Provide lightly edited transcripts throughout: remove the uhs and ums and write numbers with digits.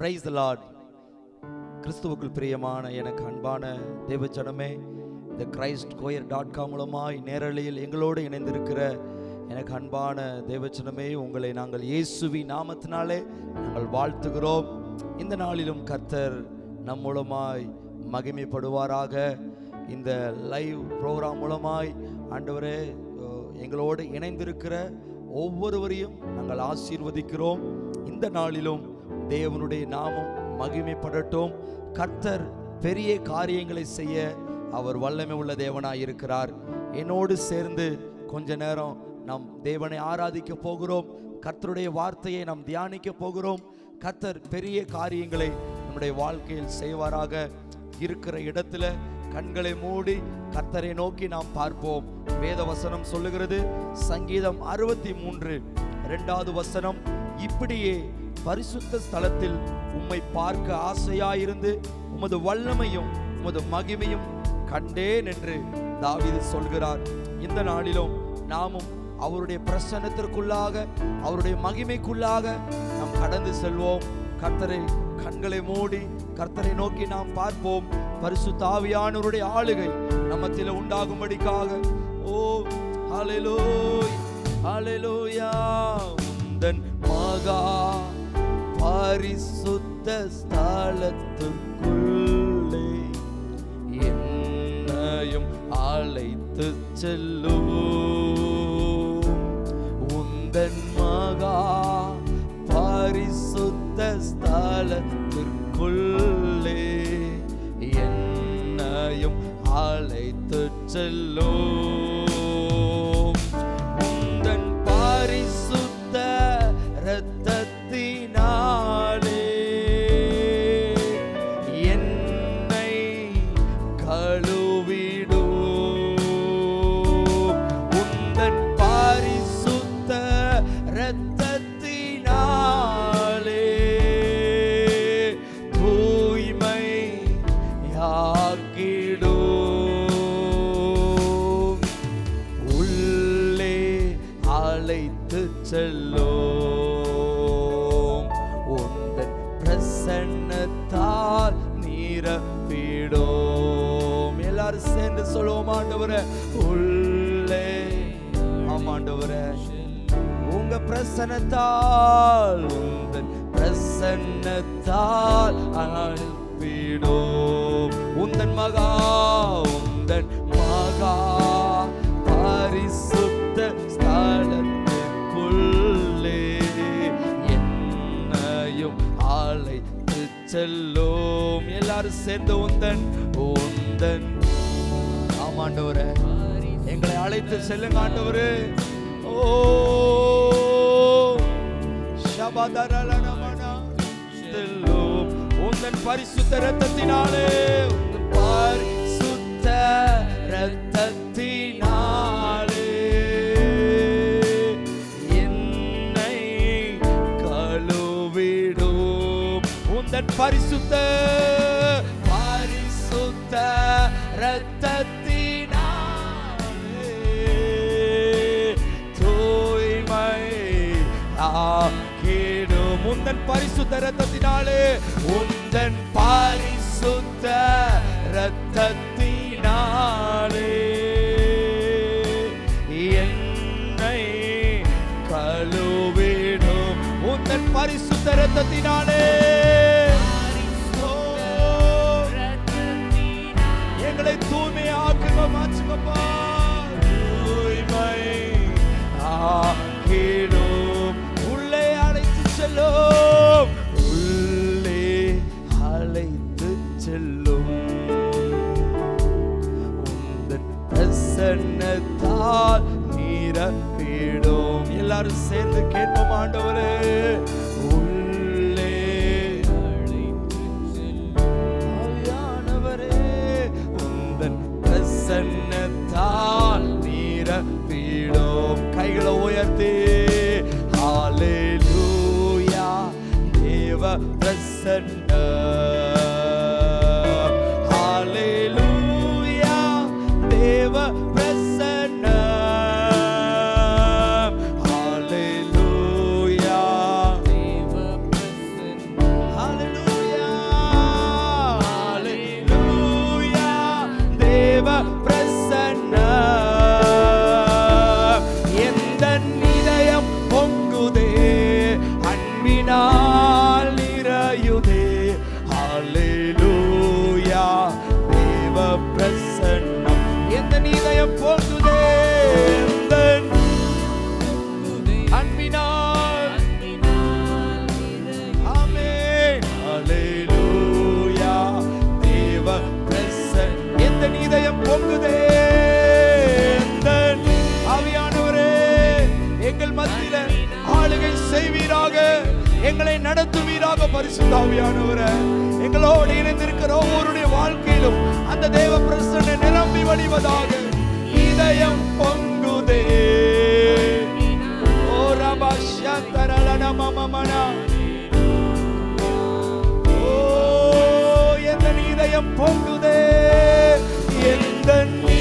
Praise the Lord. கிறிஸ்துவுக்குள் பிரியமான எனக்கு அன்பான தேவச்சனமே, இந்த Thechristchoir.com மூலமாய் நேரலையில் எங்களோடு இணைந்திருக்கிற எனக்கு அன்பான தேவச்சனமே, உங்களை நாங்கள் இயேசுவின் நாமத்தினாலே நாங்கள் வாழ்த்துகிறோம். இந்த நாளிலும் கர்த்தர் நம் மூலமாய் மகிமைப்படுவாராக. இந்த லைவ் ப்ரோக்ராம் மூலமாய் ஆண்டவரே எங்களோடு இணைந்திருக்கிற ஒவ்வொருவரையும் நாங்கள் ஆசீர்வதிக்கிறோம். இந்த நாளிலும் தேவனுடைய நாமம் மகிமைப்படட்டும். கர்த்தர் பெரிய காரியங்களை செய்ய அவர் வல்லமை உள்ள தேவனாய் இருக்கிறார். என்னோடு சேர்ந்து கொஞ்ச நேரம் நாம் தேவனை ஆராதிக்க போகிறோம். கர்த்தருடைய வார்த்தையை நாம் தியானிக்க போகிறோம். கர்த்தர் பெரிய காரியங்களை நம்முடைய வாழ்க்கையில் செய்வாராக. இருக்கிற இடத்துல கண்களை மூடி கர்த்தரை நோக்கி நாம் பார்ப்போம். வேத வசனம் சொல்லுகிறது, சங்கீதம் 63:2, இப்படியே பரிசுத்த ஸ்தலத்தில் உம்மை பார்க்க ஆசையாயிருந்து உமது வல்லமையும் உமது மகிமையும் கண்டேன் என்று தாவீது சொல்கிறார். இந்த நாளிலும் நாமும் அவருடைய பிரசன்னத்திற்குள்ளாக அவருடைய மகிமைக்குள்ளாக நாம் கடந்து செல்வோம். கர்த்தரை கண்களை மூடி கர்த்தரை நோக்கி நாம் பார்ப்போம். பரிசுத்த ஆவியானவருடைய ஆளுகை நம்மத்தில உண்டாகும்படிக்காக ஓ ஹல்லேலூயா ஹல்லேலூயா. உந்தன் மகா பரிசுத்த ஸ்தலத்துக்குள்ளே என்னையும் அழைத்து செல்லும் உந்தன் மகா பரிசுத்த ஸ்தலத்திற்குள்ளே என்னையும் அழைத்து செல்லும் உந்தன் பரிசுத்த இரத்தத்தினாலே என்னை கழுவிடு உந்தன் பரிசுத்த இரத்தத்தினாலே தூய்மையாக்கிடு உள்ளே அழைத்து செல்லோ சேர்ந்து சொல்லுவோம். ஆண்டவரே உள்ளே ஆமாண்டவரே உங்க பிரசன்னத்தால் உந்தன் பிரசன்னத்தால் அழைப்பிடோ உந்தன் மகா உந்தன் மகா பரிசுத்த ஸ்தலத்துக்குள்ளே என்னையும் அழைத்து செல்லும். எல்லாரும் சேர்ந்து உந்தன் உந்தன் ஆண்டவரே எங்களை அழைத்து செல்லுங்க ஆண்டவரே. ஓ ஷபதரலனமனா செல்லோ உந்தன் பரிசுத்த இரத்தத்தினாலே உந்தன் பரிசுத்த இரத்தத்தினாலே என்னை கழுவிடு உந்தன் பரிசுத்த பரிசுத்த இரத்தத்தினாலே உந்தன் பரிசுத்த இரத்தத்தினாலே உந்தன் பரிசுத்த இரத்தத்தினாலே என்னை கழுவிடும் உந்தன் பரிசுத்த இரத்தத்தினாலே எங்களை தூய்மையாக்குங்க மாற்றுங்கப்பா. தூய்மை ஆக்கிடும் உள்ளே அழைத்து செல்லும் உள்ளே அழைத்து செல்லும் உந்தன் பிரசன்னத்தால் நிரப்பிடும். எல்லாரும் சேர்ந்து கேட்போம் ஆண்டவரே உள்ளே அழைத்து செல்லும் உந்தன் பிரசன்னத்தால் நிரப்பிடும். கைகளை உயர்த்தி ஹalleluya தேவ பிரசன்ன ஹalleluya தேவ பிரசன்ன ஹalleluya தேவ பிரசன்ன ஹalleluya பரிசுத்தாவியானவரே எங்களோடு இணைந்திருக்கிற ஒவ்வொருடைய வாழ்க்கையிலும் அந்த தேவ பிரசன்னை நிரம்பி வழிவதாக. இதயம் பொங்குதே ஓ ரபஷந்தரலனமமமனா ஓ எந்த இதயம் பொங்குதே எந்த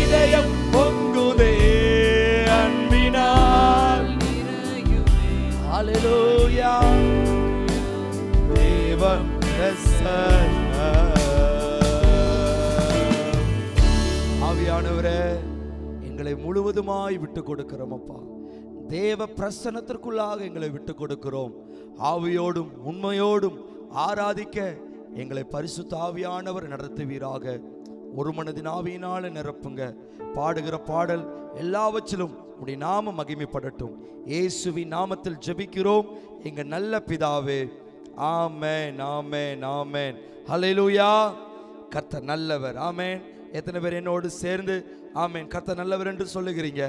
இதயம் பொங்குதே அன்பினால் ஹalleluya தேவம் ஆவியானவரே எங்களை முழுவதுமாய் விட்டுக் கொடுக்கிறோம் அப்பா. தேவ பிரசன்னத்திற்குள்ளாக எங்களை விட்டுக் கொடுக்கிறோம். ஆவியோடும் உண்மையோடும் ஆராதிக்க எங்களை பரிசுத்த ஆவியானவர் நடத்துவீராக. ஒரு மனதின் ஆவியினால நிரப்புங்க. பாடுகிற பாடல் எல்லாவற்றிலும் உம்முடைய நாம மகிமைப்படட்டும். இயேசுவின் நாமத்தில் ஜெபிக்கிறோம் எங்கள் நல்ல பிதாவே. ஆமென் ஆமென் ஆமென் ஹல்லேலூயா. கர்த்தர் நல்லவர். ஆமென். எத்தனை பேர் என்னோடு சேர்ந்து ஆமென் கர்த்தர் நல்லவர் என்று சொல்லுகிறீங்க?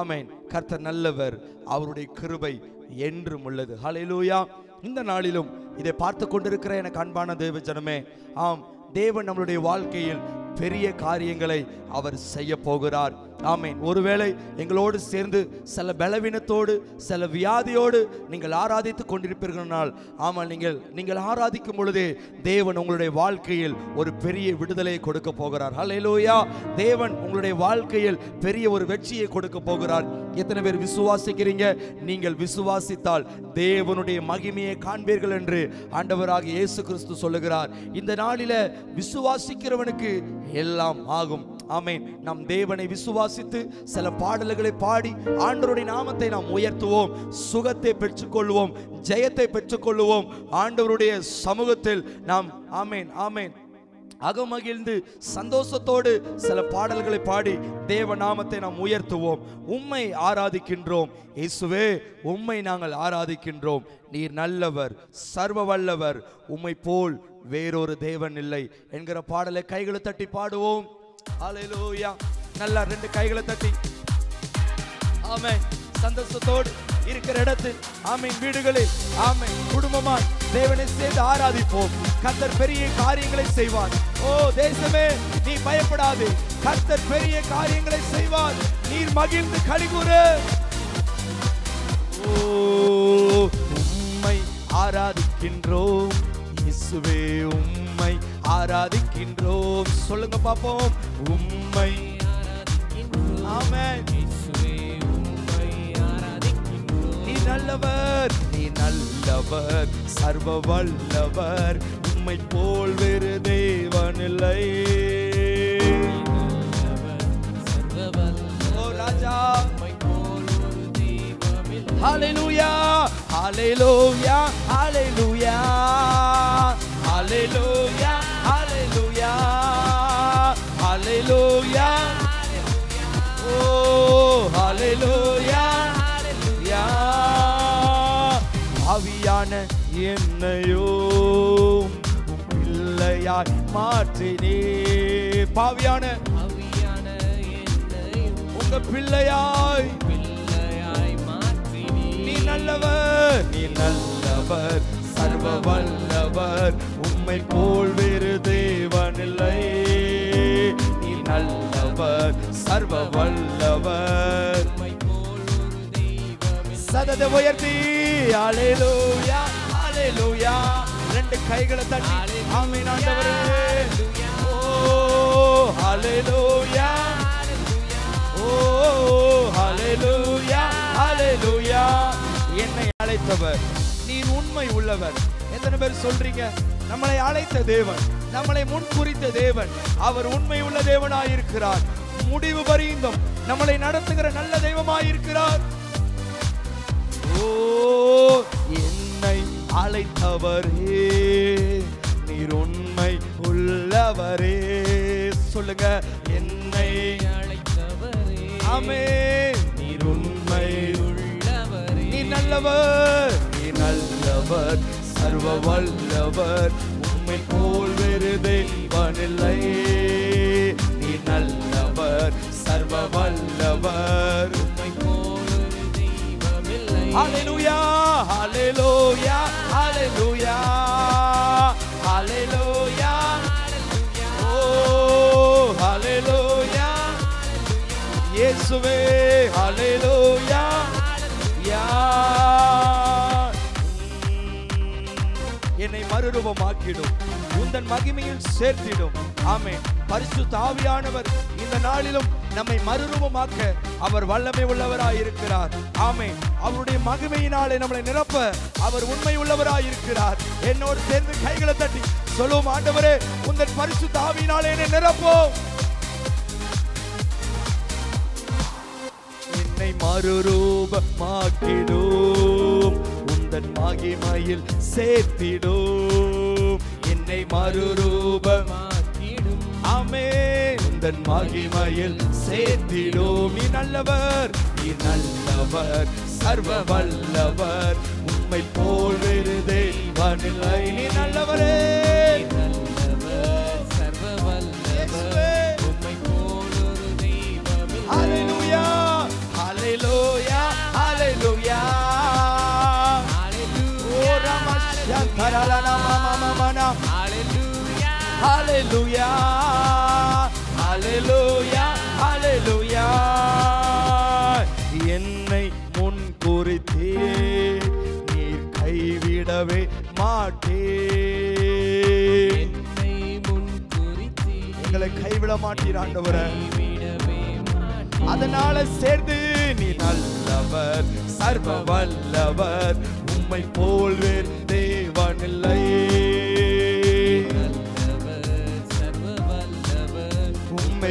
ஆமென் கர்த்தர் நல்லவர், அவருடைய கிருபை என்றும் உள்ளது. ஹல்லேலூயா. இந்த நாளிலும் இதை பார்த்து கொண்டிருக்கிற எனக்கு அன்பான தேவ ஜனமே, ஆம், தேவன் நம்மளுடைய வாழ்க்கையில் பெரிய காரியங்களை அவர் செய்ய போகிறார். ஆமென். ஒருவேளை எங்களோடு சேர்ந்து சில பலவீனத்தோடு சில வியாதியோடு நீங்கள் ஆராதித்து கொண்டிருப்பீர்களானால், ஆமாம், நீங்கள் ஆராதிக்கும் பொழுதே தேவன் உங்களுடைய வாழ்க்கையில் ஒரு பெரிய விடுதலை கொடுக்க போகிறார். ஹல்லேலூயா. தேவன் உங்களுடைய வாழ்க்கையில் பெரிய ஒரு வெற்றியை கொடுக்க போகிறார். எத்தனை பேர் விசுவாசிக்கிறீங்க? நீங்கள் விசுவாசித்தால் தேவனுடைய மகிமையை காண்பீர்கள் என்று ஆண்டவராக இயேசு கிறிஸ்து சொல்லுகிறார். இந்த நாளில் விசுவாசிக்கிறவனுக்கு எல்லாம் ஆகும். ஆமென். நாம் தேவனை விசுவாசித்து சில பாடல்களை பாடி ஆண்டவருடைய நாமத்தை நாம் உயர்த்துவோம். சுகத்தை பெற்றுக்கொள்வோம், ஜெயத்தை பெற்றுக்கொள்வோம். ஆண்டவருடைய சமூகத்தில் நாம் ஆமென் ஆமென் அகமகிழ்ந்து சந்தோஷத்தோடு சில பாடல்களை பாடி தேவ நாமத்தை நாம் உயர்த்துவோம். உம்மை ஆராதிக்கின்றோம் இயேசுவே, உம்மை நாங்கள் ஆராதிக்கின்றோம். நீர் நல்லவர், சர்வ வல்லவர், உம்மை போல் வேறொரு தேவன் இல்லை என்கிற பாடலை கைகளை தட்டி பாடுவோம். ஹalleluya. நல்லா ரெண்டு கைகளை தட்டி ஆமென் சந்தோஷத்தோடு இருக்கிற இடத்தில் ஆமென் வீடுகளில் ஆமென் குடும்பமாய் தேவனை சேர்ந்து ஆராதிப்போம். கர்த்தர் பெரிய காரியங்களை செய்வார். ஓ தேசமே, நீ பயப்படாதே, கர்த்தர் பெரிய காரியங்களை செய்வார். நீர் மகிழ்ந்து களிகூறு. ஓ உம்மை ஆராதிக்கின்றோம் இயேசுவே, உம்மை ஆராதிக்கின்றோம். சொல்லுங்க பாப்போம். உம்மை ஆராதிக்கின்றோம். ஆமென் இயேசுவே, உம்மை ஆராதிக்கின்றோம். நீ நல்லவர், சர்வ வல்லவர், உம்மை போல் வேறு தேவன் இல்லை. ஓ ராஜா, உம்மை போல் ஒரு தெய்வம் இல்லை. ஹalleluya ஹalleluya ஹalleluya ஹalleluya Hallelujah, Hallelujah, Oh, Hallelujah, Hallelujah. ஆவியான என்னையோ பிள்ளையாய் மாற்றினே. ஆவியான என்னையோ உங்க பிள்ளையாய் மாற்றினே. நீ நல்லவர் சர்வ வல்லவர், உம்மை போல் வேறு தேவனில்லை. நீ நல்லவர், சர்வ வல்லவர், உம்மை போல் ஒரு தெய்வமில்லை. சதத்தை உயர்த்தி ஹalleluya ஹalleluya. ரெண்டு கைகளை தட்டி ஆமென் ஆண்டவரே. ஓ ஹalleluya ஹalleluya. ஓ ஹalleluya ஹalleluya. என்னை அழைத்தவர், நீர் உண்மை உள்ளவர். எத்தனை பேர் சொல்றீங்க? நம்மளை அழைத்த தேவன், நம்மளை முன்குறித்த தேவன், அவர் உண்மை உள்ள தேவனாயிருக்கிறார். முடிவு பரியந்தம் நம்மளை நடத்துகிற நல்ல தெய்வமாயிருக்கிறார். ஓ என்னை அழைத்தவரே, நீர் உண்மை உள்ளவரே. சொல்லுங்க, என்னை அழைத்தவரே. ஆமென். நீர் உண்மை உள்ளவரே. நீர் நல்லவர், நல்லவர், சர்வ வல்லவர், உம்மை போல் வேறு தெய்வமில்லை. நீ நல்லவர், சர்வ வல்லவர், உம்மை போல் வேறு தெய்வமில்லை. ஹalleluya ஹalleluya ஹalleluya. यीशुवे हालेलुया या என்னை மறுரூபமாக்கிடும் உந்தன் மகிமையில் சேர்த்திடும் ஆமென் பரிசுத்த ஆவியானவர் இந்த நாளிலும் நம்மை மறுரூபமாக்க அவர் வல்லமை உள்ளவராய் இருக்கிறார் ஆமென் அவருடைய மகிமையினாலே நம்மை நிரப்ப அவர் உண்மை உள்ளவராய் இருக்கிறார் என்னோடு சேர்ந்து கைகளை தட்டி சொல்லுவோம் ஆண்டவரே உந்தன் பரிசுத்த ஆவியினாலே என்னை நிரப்போம் என்னை மறுரூபமாக்கிடும் உந்தன் மகிமையில் சேர்த்திடும் என்னை மறுரூபமாக்கிடும் ஆமென் உந்தன் மகிமையில் சேர்த்திடும் நீ நல்லவர் சர்வ வல்லவர் உம்மை போல் வேறு தெய்வம் இல்லை நீ நல்லவரே நல்லவர் சர்வ வல்லவர் உம்மை போல் ஒரு தெய்வம் இல்லை ஹalleluya hallelujah hallelujah la la mama mama na hallelujah hallelujah hallelujah hallelujah ennai mun kurithe neer kai vidave maate ennai mun kurithe engale kai vida maattir aandavara adanal serthu nee nallavar sarva vallavar உம்மை போல் வேறு தேவன் இல்லை உம்மை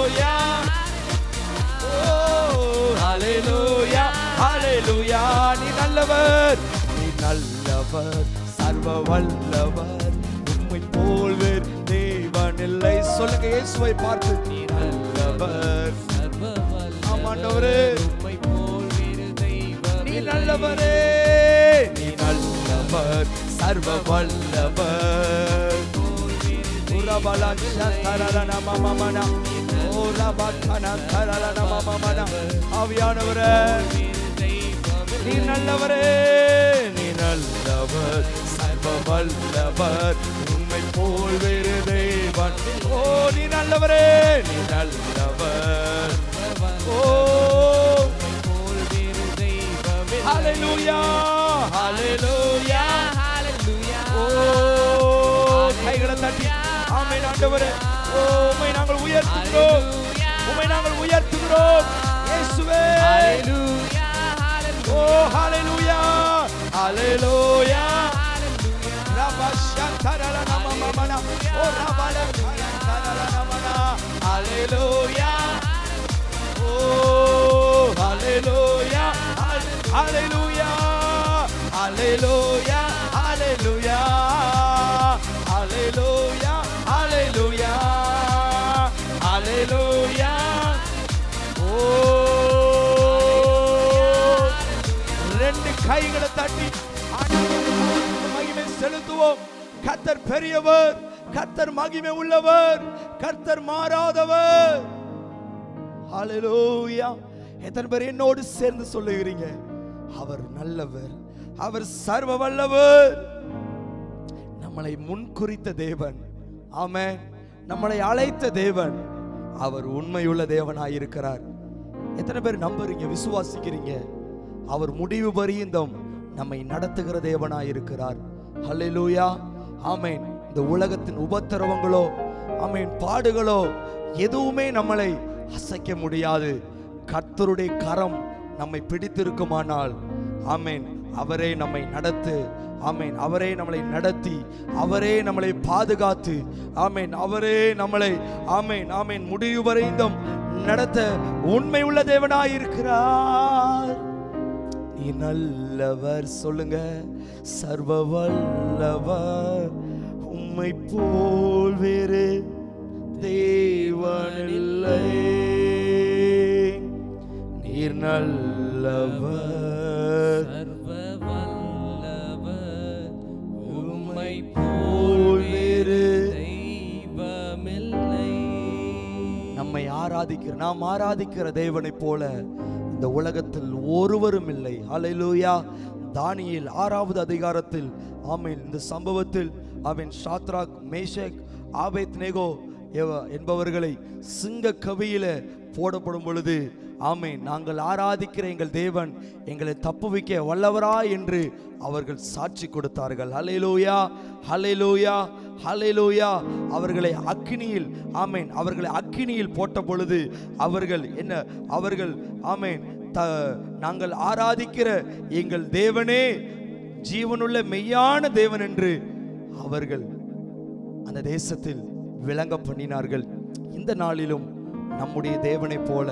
hallelujah oh hallelujah hallelujah nee nallavar sarva vallavar ummai pol ver devan illai solunga yesuvai paarthu nee nallavar sarva vallavar amandavare ummai pol ver devan nee nallavare nee nallavar sarva vallavar rabala shantarala nama mamana o rabakana tarala nama mamana aviyanavare nee nallavare sarva vallavar ummai pol veru devan o nee nallavare o ummai pol veru devan hallelujah hallelujah hallelujah o kaigala thatti ஆமென் ஆண்டவரே உம்மை நாங்கள் உயர்த்துகிறோம் உம்மை நாங்கள் உயர்த்துகிறோம் இயேசுவே ஹalleluya hallelujah ஓ ஹalleluya hallelujah ரபஷந்தரல நமமமன ஓ ரபலந்தரல நமமன ஹalleluya ஓ ஹalleluya ஹalleluya ஹalleluya ஹalleluya ஹalleluya hallelujah hallelujah oh rendu kaigala thatti aanavukku magime seluthuvom kathar periyavar kathar magime ullavar kathar maaradavar hallelujah ethan per ennodu sernd sollugiringa avar nallavar avar sarva vallavar nammalai munkuritha devan ஆமென் நம்மளை அழைத்த தேவன் அவர் உண்மையுள்ள தேவனாய் இருக்கிறார் எத்தனை பேர் நம்புறீங்க விசுவாசிக்கிறீங்க அவர் முடிவு பரியந்தம் நம்மை நடத்துகிற தேவனாய் இருக்கிறார் ஹல்லேலூயா ஆமென் இந்த உலகத்தின் உபத்திரவங்களோ ஆமென் பாடுகளோ எதுவுமே நம்மளை அசைக்க முடியாது கர்த்தருடைய கரம் நம்மை பிடித்திருக்குமானால் ஆமென் அவரே நம்மை நடத்து ஆமென் அவரே நம்மளை நடத்தி அவரே நம்மளை பாதுகாத்து ஆமென் அவரே நம்மளை ஆமென் ஆமென் முடிவு வரைந்தும் நடத்த உண்மை உள்ள தேவனாய் இருக்கிறார் நீ நல்லவர் சொல்லுங்க சர்வ வல்லவர் உம்மை போல் வேறு தேவன் இல்லை நீர் நல்லவர் நம்மை ஆராதிக்கிற நாம் ஆராதிக்கிற தேவனைப் போல இந்த உலகத்தில் ஒருவரும் இல்லை. ஹல்லேலூயா. தானியேல் 6வது அதிகாரத்தில் ஆமேன் இந்த சம்பவத்தில் அவன் சாத்ராக் மேஷக் ஆபேத்நேகோ என்பவர்களை சிங்க கவியில போடப்படும் பொழுது ஆமேன் நாங்கள் ஆராதிக்கிற எங்கள் தேவன் எங்களை தப்புவிக்க வல்லவரா என்று அவர்கள் சாட்சி கொடுத்தார்கள். ஹல்லேலூயா, ஹல்லேலூயா, ஹல்லேலூயா. அவர்களை அக்கினியில் ஆமேன் அவர்களை அக்கினியில் போட்ட பொழுது அவர்கள் என்ன அவர்கள் ஆமேன் நாங்கள் ஆராதிக்கிற எங்கள் தேவனே ஜீவனுள்ள மெய்யான தேவன் என்று அவர்கள் அந்த தேசத்தில் விளங்க பண்ணினார்கள். இந்த நாளிலும் நம்முடைய தேவனை போல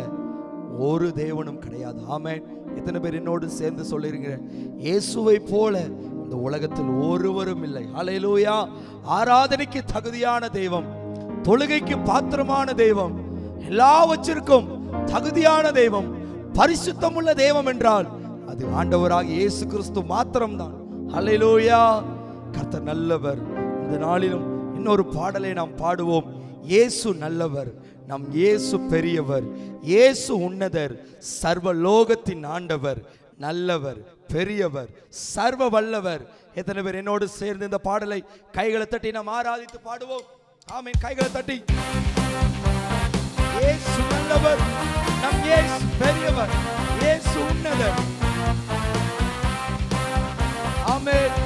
ஒரு தேவனும் கிடையாது. ஆமென். எத்தனை பேர் என்னோடு சேர்ந்து சொல்லிருங்க, இயேசுவை போல இந்த உலகத்தில் ஒருவரும் இல்லை. ஹல்லேலூயா. ஆராதனைக்கு தகுதியான தெய்வம், தொழுகைக்கு பாத்திரமான தெய்வம், எல்லாவற்றிற்கும் தகுதியான தெய்வம், பரிசுத்தமுள்ள தெய்வம் என்றால் அது ஆண்டவராகிய இயேசு கிறிஸ்து மாத்திரம்தான். ஹல்லேலூயா. கர்த்தர் நல்லவர். இந்த நாளிலும் இன்னொரு பாடலை நாம் பாடுவோம். இயேசு நல்லவர், நம் இயேசு பெரியவர், இயேசு உன்னதர், சர்வ லோகத்தின் ஆண்டவர், நல்லவர், பெரியவர், சர்வ வல்லவர். எத்தனை பேர் என்னோடு சேர்ந்து இந்த பாடலை கைகளை தட்டி நாம் ஆராதித்து பாடுவோம். ஆமென். கைகளை தட்டி இயேசு நல்லவர், நம் இயேசு பெரியவர், இயேசு உன்னதர். ஆமென்.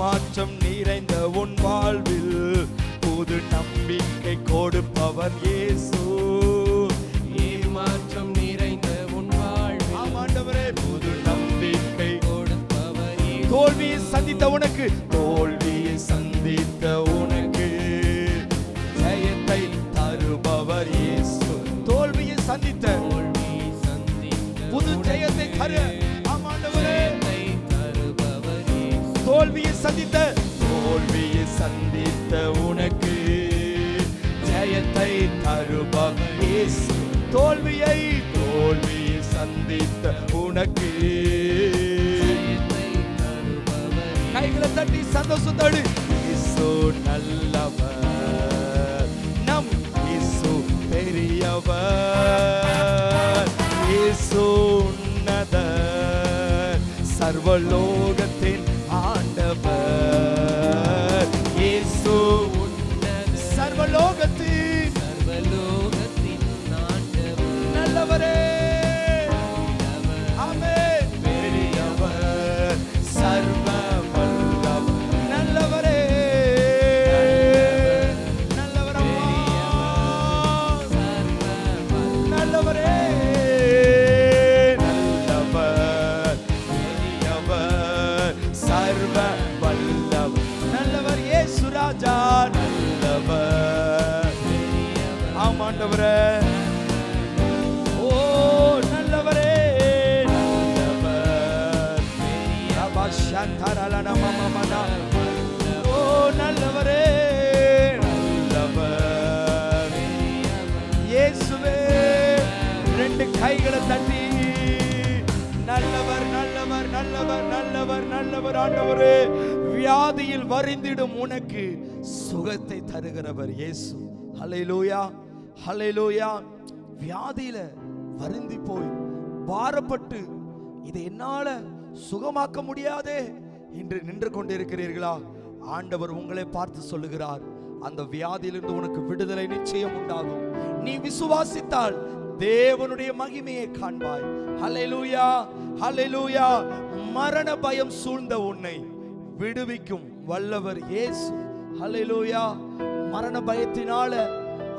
மாற்றம் நிறைந்த உன் வாழ்வில் புது நம்பிக்கை கொடுப்பவர் இயேசு. மாற்றம் நிறைந்த உன் வாழ்வில் ஆண்டவரே புது நம்பிக்கை கொடுப்பவர். தோல்வியை சந்தித்த உனக்கு ஜெயத்தை தருபவர் இயேசு. தோல்வியை சந்தித்த புது ஜெயத்தை தரு ஆண்டவரே. தோல்வியை சந்தித்த உனக்கு ஜெயத்தை தருபவர் இயேசு. தோல்வியை சந்தித்த உனக்கு கைகளை தட்டி சந்தோஷத்தோடு இயேசு நல்லவர், நம் இயேசு பெரியவர், இயேசு உன்னதர், சர்வலோகத்தின் ஆண்டவர், இயேசு உன்னதர், சர்வலோகத்தின் ஆண்டவர், நல்லவரே, ஆமென், பெரியவர், சர்வ வல்லவர், நல்லவரே, நல்லவரம்மா, நல்லவரே, நல்லவர், பெரியவர், சர்வ நல்லவர். ஆமாண்டவரே, ஓ நல்லவரே, நல்லவர், ரபா சந்தரல நமமமனா, ஓ நல்லவரே, நல்லவர் இயேசுவே. ரெண்டு கைகளை தட்டி நல்லவர் நல்லவர் நல்லவர் நல்லவர் நல்லவர் ஆண்டவரே. வியாதியில் வரிந்திடும் உனக்கு சுகத்தை தருகிறவர் இயேசு. ஹல்லேலூயா, ஹல்லேலூயா. வியாதியில வரிந்தி போய் பாரப்பட்டு இதை என்னால சுகமாக்க முடியாதே என்று நின்று கொண்டிருக்கிறீர்களா? ஆண்டவர் உங்களை பார்த்து சொல்லுகிறார், அந்த வியாதியிலிருந்து உனக்கு விடுதலை நிச்சயம் உண்டாகும். நீ விசுவாசித்தால் தேவனுடைய மகிமையை காண்பாய். ஹல்லேலூயா, ஹல்லேலூயா. மரண பயம் சூழ்ந்த உன்னை விடுவிக்கும் வல்லவர் இயேசு. ஹல்லேலூயா. மரண பயத்தினால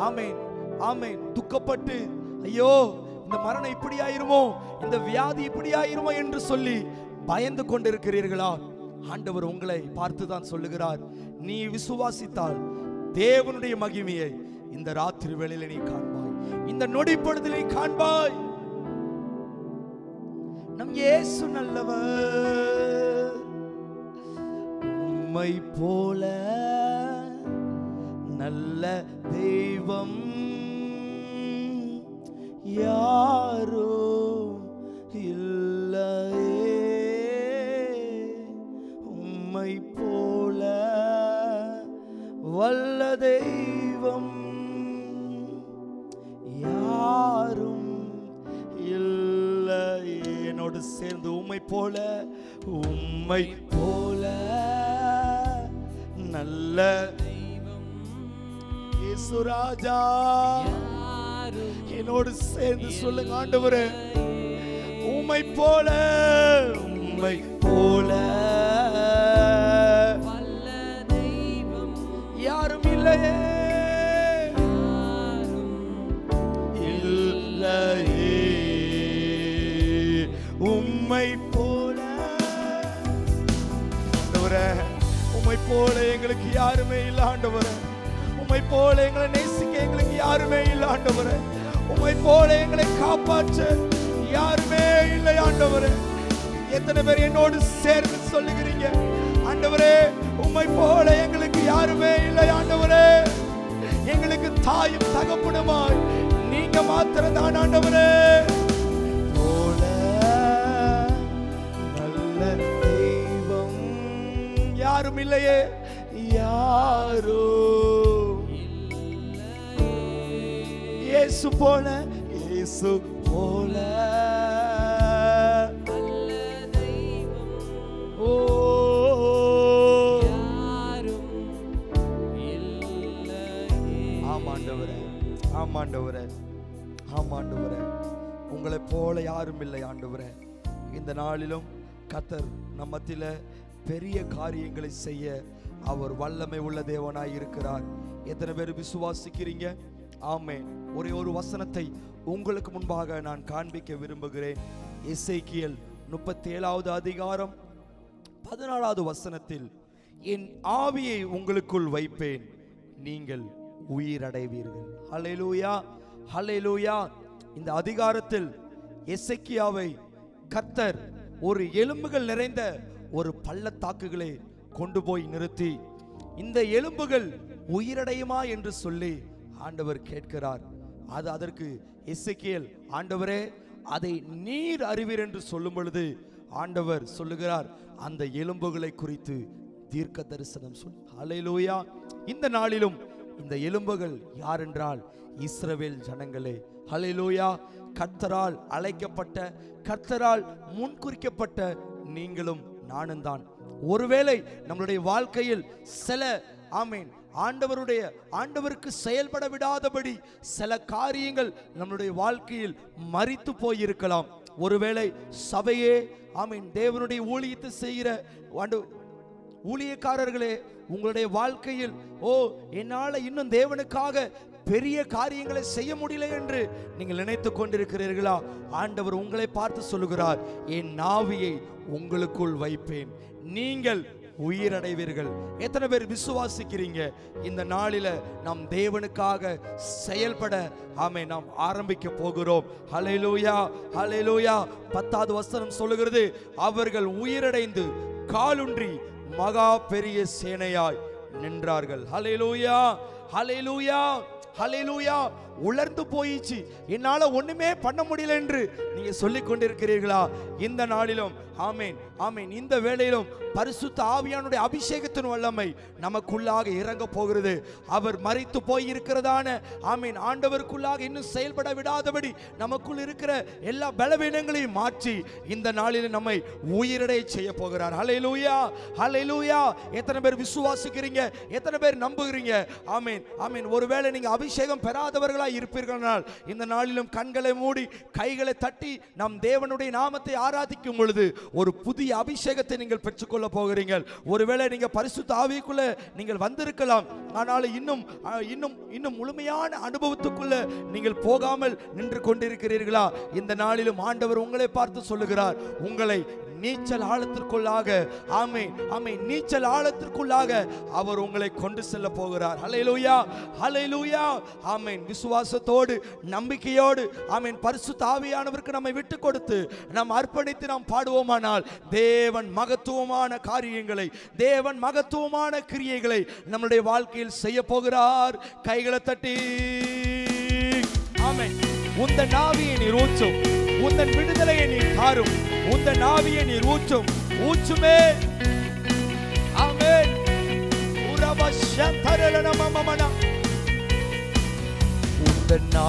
ஆமென், ஆமென், துக்கப்பட்டு ஐயோ இந்த மரணம் இப்படி ஆயிருமோ, இந்த வியாதி இப்படி ஆயிருமோ என்று சொல்லி பயந்து கொண்டிருக்கிறீர்களா? ஆண்டவர் உங்களை பார்த்து தான் சொல்லுகிறார், நீ விசுவாசித்தால் தேவனுடைய மகிமையை இந்த ராத்திரி வேளையில நீ காண்பாய், இந்த நொடி பொழுதிலே காண்பாய். நம் இயேசு நல்லவர், உம்மை போல நல்ல தெய்வம் யாரோ இல்லையே, உம்மை போல வல்ல தெய்வம் யாரும் இல்லையே. என்னோடு சேர்ந்து உம்மை போல, உம்மை போல நல்ல தெய்வம் இயேசு ராஜா. என்னோடு சேர்ந்து சொல்லுங்க, ஆண்டவரே உம்மை போல, உம்மை போல வல்ல தெய்வம் யாரும் இல்லையே, உம்மை போல. ஆண்டவரே உம்மை போல எங்களுக்கு யாருமே இல்ல ஆண்டவரே. உம்மை போல எங்களை நேசிக்க எங்களுக்கு யாருமே இல்ல ஆண்டவரே. உம்மை போல எங்களை காப்பாற்ற யாருமே இல்லை ஆண்டவரே. எத்தனை பேர் என்னோடு சேர்ந்து சொல்லுகிறீங்க, ஆண்டவரே உம்மை போல எங்களுக்கு யாருமே இல்லை ஆண்டவரே. எங்களுக்கு தாயும் தகப்பனுமாய் நீங்க மாத்திரதான் ஆண்டவரே. யாரும் இல்லையே, யாரோ இயேசு போல, இயேசு போல நல்ல தெய்வம் ஓ யாரும் இல்லையே. ஆமாண்டவரே, ஆமாண்டவரே, ஆமாண்டவரே, உங்களை போல யாரும் இல்லை ஆண்டவரே. இந்த நாளிலும் கர்த்தர் நம்மத்தில பெரிய காரியங்களை செய்ய அவர் வல்லமை உள்ள தேவனாய் இருக்கிறார். எத்தனை பேர் விசுவாசிக்கிறீங்க? ஆமென். ஒரே ஒரு வசனத்தை உங்களுக்கு முன்பாக நான் காண்பிக்க விரும்புகிறேன். எசேக்கியேல் 37வது அதிகாரம் 14வது வசனத்தில், என் ஆவியை உங்களுக்குள் வைப்பேன், நீங்கள் உயிரடைவீர்கள். ஹல்லேலூயா, ஹல்லேலூயா. இந்த அதிகாரத்தில் எசேக்கியாவை கர்த்தர் ஒரு எலும்புகள் நிறைந்த ஒரு பள்ளத்தாக்குகளை கொண்டு போய் நிறுத்தி, இந்த எலும்புகள் உயிரடையுமா என்று சொல்லி ஆண்டவர் கேட்கிறார். அது அதற்கு எசேக்கியேல், ஆண்டவரே அதை நீர் அறிவீர் என்று சொல்லும் பொழுது ஆண்டவர் சொல்லுகிறார், அந்த எலும்புகளை குறித்து தீர்க்க தரிசனம் சொல். ஹல்லேலூயா. இந்த நாளிலும் இந்த எலும்புகள் யார் என்றால் இஸ்ரவேல் ஜனங்களே. ஹல்லேலூயா. கர்த்தரால் அழைக்கப்பட்ட, கர்த்தரால் முன்குறிக்கப்பட்ட நீங்களும் நானும் தான். ஒருவேளை நம்மளுடைய வாழ்க்கையில் சில ஆமீன் ஆண்டவருக்கு செயல்பட விடாதபடி சில காரியங்கள் நம்மளுடைய வாழ்க்கையில் மரித்து போயிருக்கலாம். ஒருவேளை சபையே ஆமீன் தேவனுடைய ஊழியத்தை செய்கிற ஊழியக்காரர்களே, உங்களுடைய வாழ்க்கையில் ஓ என்னால் இன்னும் தேவனுக்காக பெரிய காரியங்களை செய்ய முடியல என்று நீங்கள் நினைத்து கொண்டிருக்கிறீர்களா? ஆண்டவர் உங்களை பார்த்து சொல்லுகிறார், என் ஆவியை உங்களுக்குள் வைப்பேன், நீங்கள் உயிரடைவீர்கள். எத்தனை பேர் விசுவாசிக்கிறீங்க? இந்த நாளில நாம் தேவனுக்காக செயல்பட ஆமே நாம் ஆரம்பிக்க போகிறோம். ஹல்லேலூயா, ஹல்லேலூயா. 10வது வசனம் சொல்லுகிறது, அவர்கள் உயிரடைந்து காலுன்றி மகா பெரிய சேனையாய் நின்றார்கள். ஹல்லேலூயா, ஹல்லேலூயா, ஹல்லேலூயா. உலர்ந்து போயிச்சு, என்னால ஒண்ணுமே பண்ண முடியல என்று நீங்க சொல்லிக் கொண்டிருக்கிறீர்களா? இந்த நாளிலும் ஆமேன் ஆமேன் இந்த வேளையிலும் பரிசுத்த ஆவியானுடைய அபிஷேகத்தின் வல்லமை நமக்குள்ளாக இறங்க போகிறது. அவர் மரித்து போய் இருக்கிறதான ஆமேன் ஆண்டவருக்குள்ளாக இன்னும் செயல்பட விடாதபடி நமக்குள் இருக்கிற எல்லா பலவீனங்களையும் மாற்றி இந்த நாளில் நம்மை உயிரடைய செய்ய போகிறார். ஹல்லேலூயா, ஹல்லேலூயா. எத்தனை பேர் விசுவாசிக்கிறீங்க? எத்தனை பேர் நம்புகிறீங்க? ஆமேன் ஆமேன். ஒருவேளை நீங்க அபிஷேகம் பெறாதவர்களாக இருப்பீர்களானால் இந்த நாளிலும் கண்களை மூடி கைகளை தட்டி நம் தேவனுடைய நாமத்தை ஆராதிக்கும் பொழுது ஒரு புதிய அபிஷேகத்தை நீங்கள் பெற்றுக்கொள்ள போகிறீர்கள். ஒருவேளை நீங்கள் பரிசுத்த ஆவிக்குள்ள நீங்கள் வந்திருக்கலாம், ஆனால் இன்னும் இன்னும் இன்னும் முழுமையான அனுபவத்துக்குள்ள நீங்கள் போகாமல் நின்று கொண்டிருக்கிறீர்களா? இந்த நாளிலும் ஆண்டவர் உங்களை பார்த்து சொல்லுகிறார், உங்களை நீச்சல் ஆழத்திற்குள்ளாக ஆமென் ஆமென் நீச்சல் ஆழத்திற்குள்ளாக அவர் உங்களை கொண்டு செல்ல போகிறார். ஹல்லேலூயா, ஹல்லேலூயா. ஆமென். விசுவாசத்தோடு நம்பிக்கையோடு ஆமென் பரிசுத்த ஆவியானவருக்கு நம்மை விட்டு கொடுத்து நாம் அர்ப்பணித்து நாம் பாடுவோமானால் தேவன் மகத்துவமான காரியங்களை, தேவன் மகத்துவமான கிரியைகளை நம்முடைய வாழ்க்கையில் செய்ய போகிறார். கைகளை தட்டி ஆமென். உந்தன் ஆவியை நீர் ஊற்றும், உந்தன் விடுதலையை நீர் தாரும், உந்தன் ஆவியை நீர் ஊற்றும், ஊற்றுமே. ஆமென். உந்தன்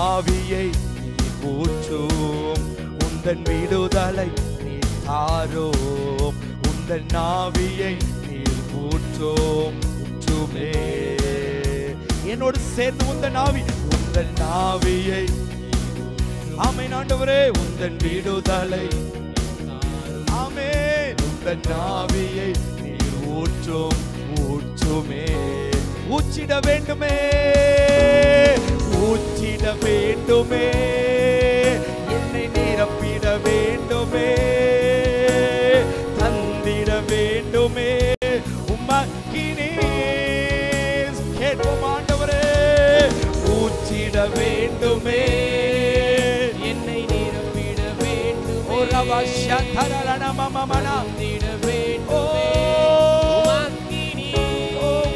ஆவியை நீர் ஊற்றும், உந்தன் விடுதலை நீர் தாரும், உந்தன் ஆவியை நீர் ஊற்றும், ஊற்றுமே. என்னோடு சேர்ந்து உந்தன் ஆவி, உந்தன் ஆவியை ஆமென். ஆண்டவரே உந்தன் விடுதலை ஆமென், உந்தன் ஆவியை நீர் ஊற்றும், ஊற்றுமே. ஊற்றிட வேண்டுமே, ஊற்றிட வேண்டுமே, என்னை நிரப்பிட வேண்டுமே, தந்திட வேண்டுமே உமக்கினே. கேட்போம் ஆண்டவரே, ஊற்றிட வேண்டுமே,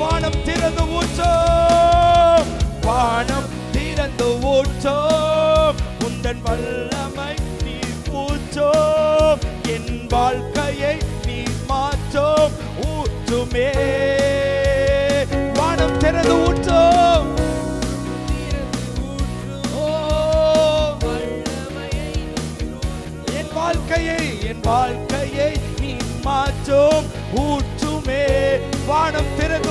வானம் திறந்து ஊற்றும், வானம் திறந்து ஊற்றும், உந்தன் வல்லமை நீ ஊற்றும், என் வாழ்க்கையை நீ மாற்றும், ஊற்றுமே. வானம் திறந்து ஊற்றும், என் வாழ்க்கையை நீ மாற்றும், ஊற்றுமே. வானம் திறந்து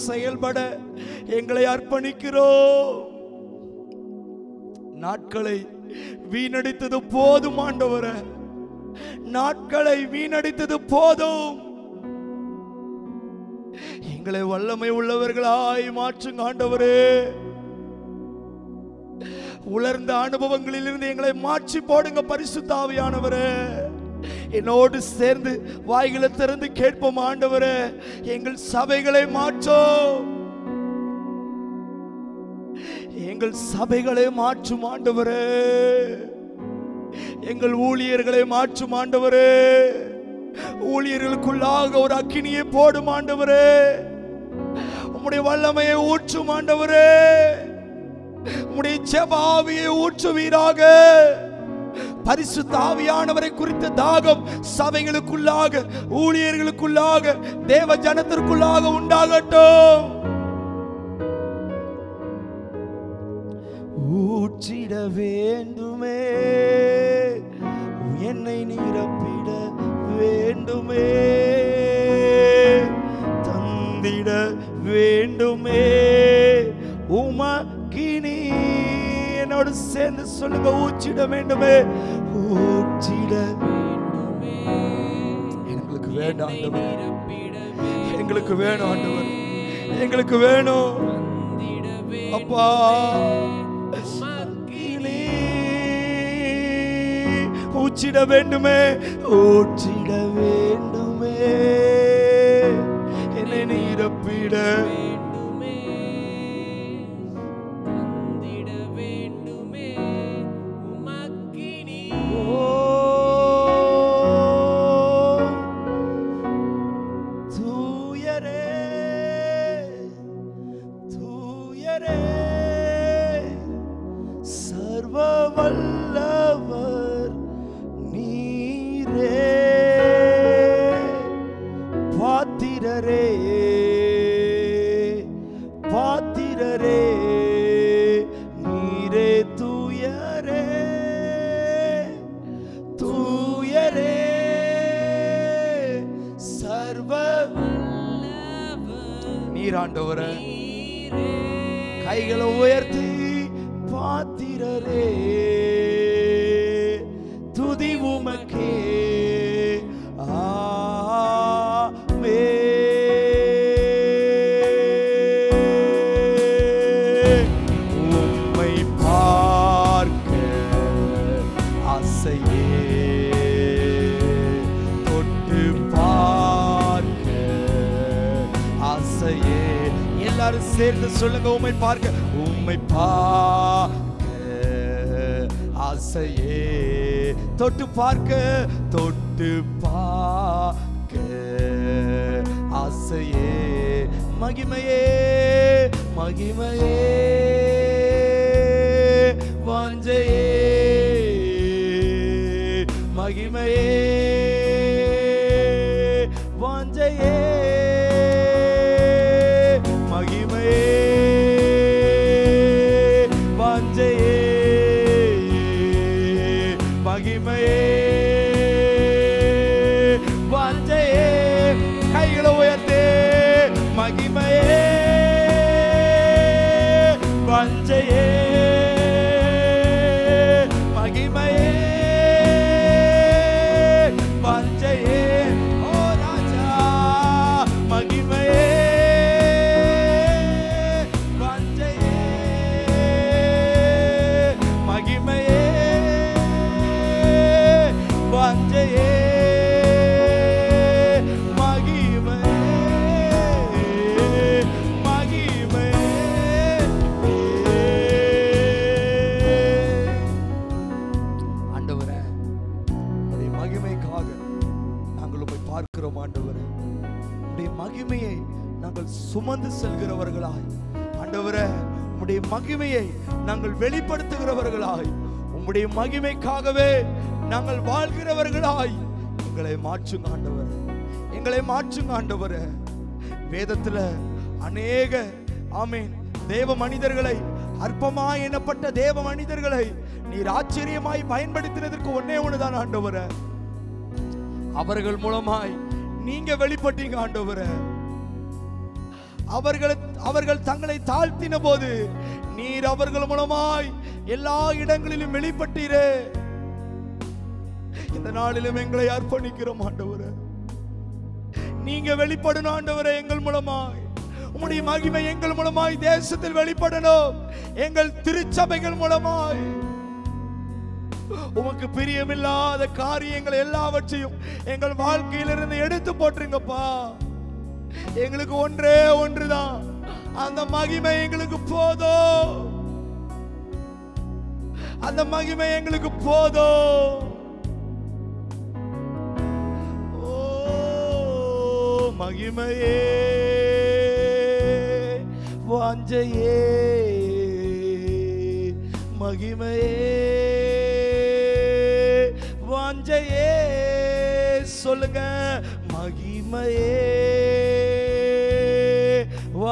செயல்பட எங்களை அர்ப்பணிக்கிறோம். நாட்களை வீணடித்தது போதும் ஆண்டவரே, நாட்களை வீணடித்தது போதும். எங்களை வல்லமை உள்ளவர்களாய் மாற்றுங்க ஆண்டவரே. உலர்ந்த அனுபவங்களிலிருந்து எங்களை மாற்றி போடுங்க பரிசுத்த ஆவியானவரே. என்னோடு சேர்ந்து வாய்களை திறந்து கேட்போம் ஆண்டவரே, எங்கள் சபைகளை மாற்றும், எங்கள் சபைகளை மாற்றும் ஆண்டவரே, எங்கள் ஊழியர்களை மாற்றும் ஆண்டவரே, ஊழியர்களுக்குள்ளாக ஒரு அக்கினியை போடும் ஆண்டவரே, உம்முடைய வல்லமையை ஊற்றும் ஆண்டவரே, உம்முடைய ஜெப ஆவியை ஊற்றுவீராக. பரிசுத்த ஆவியானவரை குறித்த தாகம் சபைகளுக்குள்ளாக, ஊழியர்களுக்குள்ளாக, தேவ ஜனத்திற்குள்ளாக உண்டாகட்டும். ஊற்றிட வேண்டுமே, என்னை நிரப்பிட வேண்டுமே, தந்திட வேண்டுமே உமக்கினி. என்னோடு சேர்ந்து சொல்லுங்க, ஊற்றிட வேண்டுமே, ஊற்றிட வேண்டுமே. எங்களுக்கு வேணும் ஆண்டவர், எங்களுக்கு வேணும் ஆண்டவர், எங்களுக்கு வேணும் அப்பா. ஊற்றிட வேண்டுமே, ஊற்றிட வேண்டுமே, என்னை நிரப்பிட வேண்டுமே, தந்திட வேண்டுமே உமக்கு நீர். தூயரே, தூயரே, சர்வவல்லவர் பாத்திரரே, பாத்திரரே, நீரே தூயரே, தூயரே, சர்வவல்லவர் நீராண்டவரே. கைகளை உயர்த்தி பாத்திரரே, துதி உமக்கே. சேர்ந்து சொல்லுங்க, உம்மை பார்க்க, உம்மை பார்க்க ஆசையே, தொட்டு பார்க்க, தொட்டு பார்க்க ஆசையே, மகிமையே, மகிமையே, வாஞ்சையே, மகிமையே, வாஞ்சையே, சுமந்து செல்கிறவர்களாய் ஆண்டவரே, உம்முடைய மகிமையை நாங்கள் வெளிப்படுத்துகிறவர்களாய், உம்முடைய மகிமைக்காகவே நாங்கள் வாழ்கிறவர்களாய் எங்களை மாற்றுங்க ஆண்டவரே, எங்களை மாற்றுங்க ஆண்டவரே. வேதத்துல அநேக ஆமீன் தேவ மனிதர்களை, அற்பமாய் எண்ணப்பட்ட தேவ மனிதர்களை நீர் ஆச்சரியமாய் பயன்படுத்தினதற்கு ஒன்னே ஒண்ணுதான் ஆண்டவரே, அவர்கள் மூலமாய் நீங்க வெளிப்பட்டீங்க ஆண்டவரே. அவர்கள் தங்களை தாழ்த்தின போது நீர் அவர்கள் மூலமாய் எல்லா இடங்களிலும் வெளிப்பட்டீரே. இந்த நாளிலும் எங்களை அர்ப்பணிக்கிறோம் ஆண்டவரே, நீங்க வெளிப்படும் ஆண்டவரே, எங்கள் மூலமாய் உம்முடைய மகிமை எங்கள் மூலமாய் தேசத்தில் வெளிப்படணும். எங்கள் திருச்சபைகள் மூலமாய் உமக்கு பிரியமில்லாத காரியங்களை எல்லாவற்றையும் எங்கள் வாழ்க்கையிலிருந்து எடுத்து போட்டுருங்கப்பா. எங்களுக்கு ஒன்றே ஒன்றுதான், அந்த மகிமை எங்களுக்கு போதும், அந்த மகிமை எங்களுக்கு போதும். ஓ மகிமையே வாஞ்சையே மகிமையே வாஞ்சையே சொல்லுங்க, மகிமையே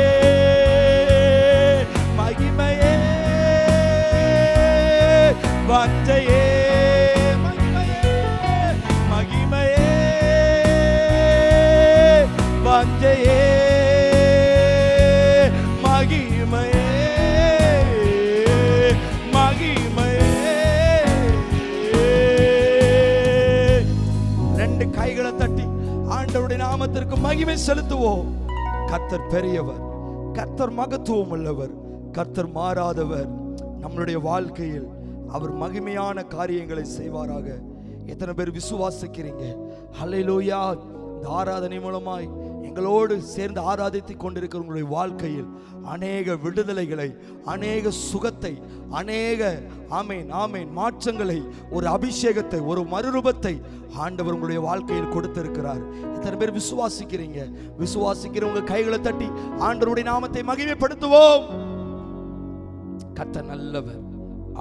மகிமையே வாஞ்சையே வாஞ்சையே மகிமையே மகிமையே. ரெண்டு கைகளை தட்டி ஆண்டவருடைய நாமத்திற்கு மகிமை செலுத்துவோம். கர்த்தர் பெரியவர், கர்த்தர் மகத்துவம் உள்ளவர், கர்த்தர் மாறாதவர். நம்மளுடைய வாழ்க்கையில் அவர் மகிமையான காரியங்களை செய்வாராக. எத்தனை பேர் விசுவாசிக்கிறீங்க? ஹல்லேலூயா. இந்த ஆராதனை மூலமாய் எங்களோடு சேர்ந்து ஆராதித்து கொண்டிருக்கிற உங்களுடைய வாழ்க்கையில் அநேக விடுதலைகளை, அநேக சுகத்தை, அநேக ஆமேன் ஆமேன் மாற்றங்களை, ஒரு அபிஷேகத்தை, ஒரு மறுரூபத்தை ஆண்டவர் உங்களுடைய வாழ்க்கையில் கொடுத்திருக்கிறார். இத்தனை பேர் விசுவாசிக்கிறீங்க? விசுவாசிக்கிறவங்க கைகளை தட்டி ஆண்டவருடைய நாமத்தை மகிமைப்படுத்துவோம். கர்த்தர் நல்லவர்.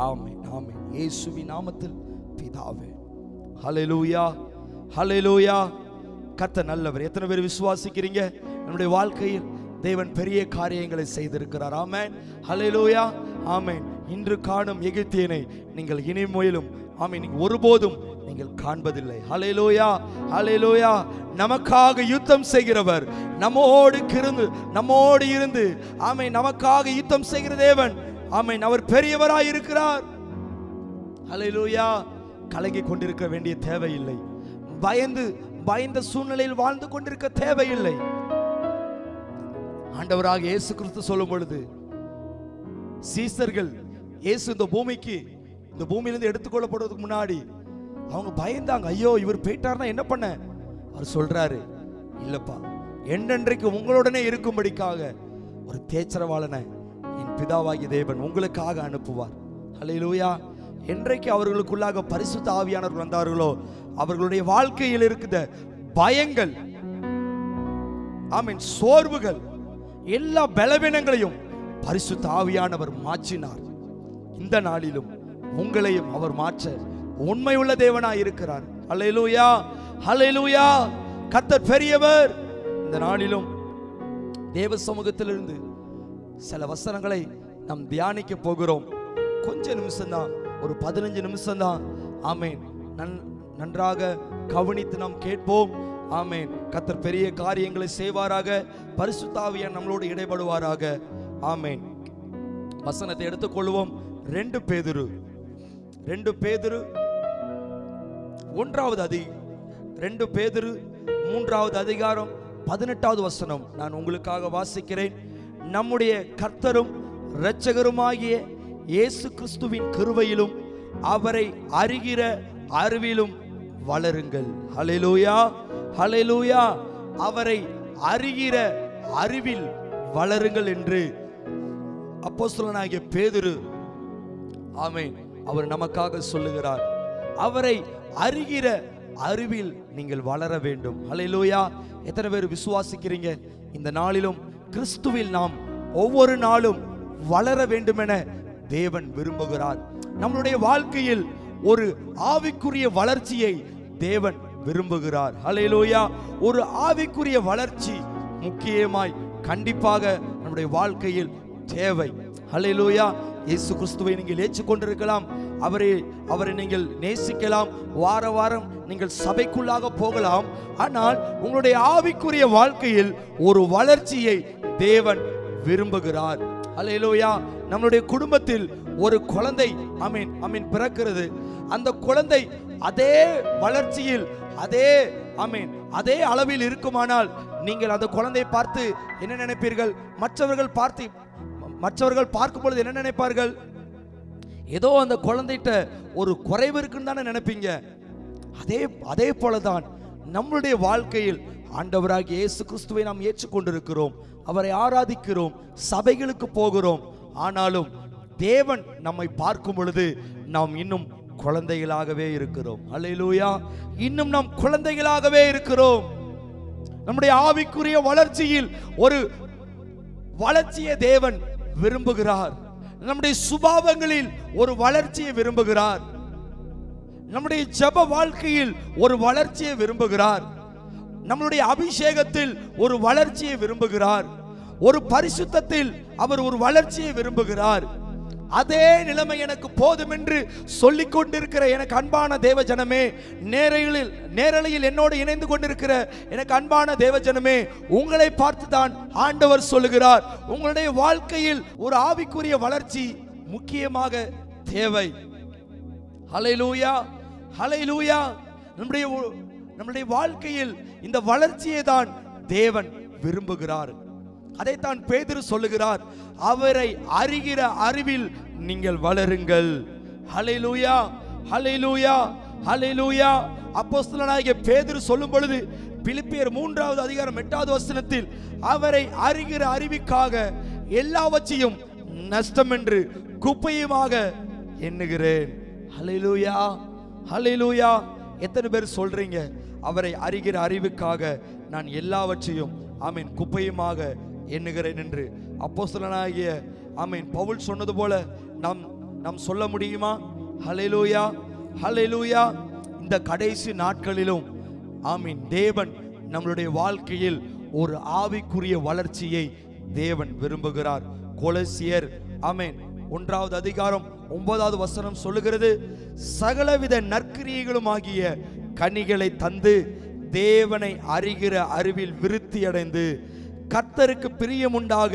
ஆமேன் ஆமேன். இயேசுவின் நாமத்தில் பிதாவே. ஹல்லேலூயா ஹல்லேலூயா. கர்த்தர் நல்லவர். எத்தனை பேர் விசுவாசிக்கிறீங்க? நம்முடைய வாழ்க்கையில் தேவன் பெரிய காரியங்களை செய்திருக்கிறார். ஆமென் ஹல்லேலூயா ஆமென். இன்று காணும் எகிப்தியனை நீங்கள் இனிமேலும் ஆமென் நீங்கள் ஒருபோதும் நீங்கள் காண்பதில்லை. ஹல்லேலூயா ஹல்லேலூயா. நமக்காக யுத்தம் செய்கிறவர், நம்மோடு இருந்து ஆமென் நமக்காக யுத்தம் செய்கிற தேவன் ஆமென் அவர் பெரியவராய் இருக்கிறார். ஹல்லேலூயா. கலங்கி கொண்டிருக்க வேண்டிய தேவையில்லை, பயந்த சூழ்நிலையில் வாழ்ந்து கொண்டிருக்க தேவையில்லை. ஆண்டவராக இயேசு கிறிஸ்து சொல்லும் பொழுது சீசர்கள் இயேசு இந்த பூமியிலிருந்து எடுத்துக்கொள்ளப்படுவதற்கு முன்னாடி அவங்க பயந்தாங்க. ஐயோ இவர் போயிட்டார்னா என்ன பண்ண? அவர் சொல்றாரு, இல்லப்பா, என்றென்றைக்கு உங்களுடனே இருக்கும்படிக்காக ஒரு தேச்சரவாளனை என் பிதாவாகிய தேவன் உங்களுக்காக அனுப்புவார். ஹல்லேலூயா. என்றைக்கு அவர்களுக்குள்ளாக பரிசுத்த ஆவியானவர் வந்தார்களோ அவர்களுடைய வாழ்க்கையில் இருக்கிற பயங்கள் ஆமென் சோர்வுகள் எல்லா பலவீனங்களையும் பரிசுத்த ஆவியானவர் மாற்றினார். இந்த நாளிலும் உங்களையும் அவர் மாற்ற உண்மையுள்ள தேவனாய் இருக்கிறார். ஹல்லேலூயா ஹல்லேலூயா. கர்த்தர் பெரியவர். இந்த நாளிலும் தேவ சமூகத்திலிருந்து சில வசனங்களை நாம் தியானிக்க போகிறோம். கொஞ்ச நிமிஷம்தான், ஒரு 15 நிமிஷம் தான். ஆமென். நன்றாக கவனித்து நாம் கேட்போம். ஆமென். கர்த்தர் பெரிய காரியங்களை செய்வாராக. பரிசுத்த ஆவியார் நம்மளோடு இடைபடுவாராக. ஆமென். வசனத்தை எடுத்துக்கொள்வோம். 2 பேதுரு 3 அதிகாரம் 18 வசனம் நான் உங்களுக்காக வாசிக்கிறேன். நம்முடைய கர்த்தரும் இரட்சகருமாகிய இயேசு கிறிஸ்துவின் கிருபையிலும் அவரை அறிகிற அறிவிலும் வளருங்கள். ஹல்லேலூயா ஹல்லேலூயா. அவரை அறிகிற அறிவில் வளருங்கள் என்று அப்போஸ்தலனாகிய பேதுரு ஆமென் அவர் நமக்காக சொல்லுகிறார். அவரை அறிகிற அறிவில் நீங்கள் வளர வேண்டும். ஹல்லேலூயா. எத்தனை பேர் விசுவாசிக்கிறீங்க? இந்த நாளிலும் கிறிஸ்துவில் நாம் ஒவ்வொரு நாளும் வளர வேண்டுமென தேவன் விரும்புகிறார். நம்மளுடைய வாழ்க்கையில் ஒரு ஆவிக்குரிய வளர்ச்சியை தேவன் விரும்புகிறார். ஹல்லேலூயா. ஒரு ஆவிக்குரிய வளர்ச்சி முக்கியமாய் கண்டிப்பாக நம்முடைய வாழ்க்கையில் தேவை. ஹல்லேலூயா. இயேசு கிறிஸ்துவை நீங்கள் ஏற்றுக்கொண்டிருக்கலாம், அவரை நீங்கள் நேசிக்கலாம், வார வாரம் நீங்கள் சபைக்குள்ளாக போகலாம். ஆனால் உங்களுடைய ஆவிக்குரிய வாழ்க்கையில் ஒரு வளர்ச்சியை தேவன் விரும்புகிறார். அல்லேலூயா. நம்மளுடைய குடும்பத்தில் ஒரு குழந்தை ஆமென் ஆமென் பிறக்கிறது. அந்த குழந்தை அதே வளர்ச்சியில் அதே ஆமென் அதே அளவில் இருக்குமானால் நீங்கள் அந்த குழந்தையை பார்த்து என்ன நினைப்பீர்கள்? மற்றவர்கள் பார்க்கும் பொழுது என்ன நினைப்பார்கள்? ஏதோ அந்த குழந்தைகிட்ட ஒரு குறைவு இருக்குன்னு தானே நினைப்பீங்க. அதே போலதான் நம்மளுடைய வாழ்க்கையில் ஆண்டவராகிய இயேசு கிறிஸ்துவை நாம் ஏற்றுக்கொண்டிருக்கிறோம், அவரை ஆராதிக்கிறோம், சபைகளுக்கு போகிறோம். ஆனாலும் தேவன் நம்மை பார்க்கும் பொழுது நாம் இன்னும் குழந்தைகளாகவே இருக்கிறோம். அல்லேலூயா. இன்னும் நாம் குழந்தைகளாகவே இருக்கிறோம். நம்முடைய ஆவிக்குரிய வளர்ச்சியில் ஒரு வளர்ச்சியை தேவன் விரும்புகிறார். நம்முடைய சுபாவங்களில் ஒரு வளர்ச்சியை விரும்புகிறார். நம்முடைய ஜெப வாழ்க்கையில் ஒரு வளர்ச்சியை விரும்புகிறார். நம்முடைய அபிஷேகத்தில் ஒரு வளர்ச்சியை விரும்புகிறார். ஒரு பரிசுத்தத்தில் அவர் ஒரு வளர்ச்சியை விரும்புகிறார். அதே நிலைமை எனக்கு போதும் என்று சொல்லிக் கொண்டிருக்கிற எனக்கு அன்பான தேவஜனமே, நேரலையில் என்னோடு இணைந்து கொண்டிருக்கிற எனக்கு அன்பான தேவஜனமே, உங்களை பார்த்து தான் ஆண்டவர் சொல்லுகிறார், உங்களுடைய வாழ்க்கையில் ஒரு ஆவிக்குரிய வளர்ச்சி முக்கியமாக தேவை. ஹல்லேலூயா, ஹல்லேலூயா. நம்முடைய வாழ்க்கையில் இந்த வளர்ச்சியை தான் தேவன் விரும்புகிறார். அதைத்தான் பேதுரு சொல்லுகிறார், அவரை அறிகிற அறிவில் நீங்கள் வளருங்கள். ஹல்லேலூயா, ஹல்லேலூயா, ஹல்லேலூயா. அப்போஸ்தலனாகிய பேதுரு சொல்லும் பொழுது பிலிப்பியர் 3:8 அவரை அறிகிற அறிவுக்காக எல்லாவற்றையும் நஷ்டம் என்று குப்பையுமாக எண்ணுகிறேன். ஹல்லேலூயா, ஹல்லேலூயா. எத்தனை பேர் சொல்றீங்க, அவரை அறிகிற அறிவுக்காக நான் எல்லாவற்றையும் ஆமீன் குப்பையுமாக எண்ணுகிறேன் என்று? அப்போஸ்தலனாகிய ஆமீன் பவுல் சொன்னது போல நாம் சொல்ல முடியுமா? ஹல்லேலூயா, ஹல்லேலூயா. இந்த கடைசி நாட்களிலும் ஆமீன் தேவன் நம்மளுடைய வாழ்க்கையில் ஒரு ஆவிக்குரிய வளர்ச்சியை தேவன் விரும்புகிறார். கொலோசியர் ஆமீன் 1:9 சொல்லுகிறது, சகலவித நற்கிரியைகளுமாகிய கனிகளை தந்து தேவனை அறிகிற அறிவில் விருத்தி அடைந்து கர்த்தருக்கு பிரியமுண்டாக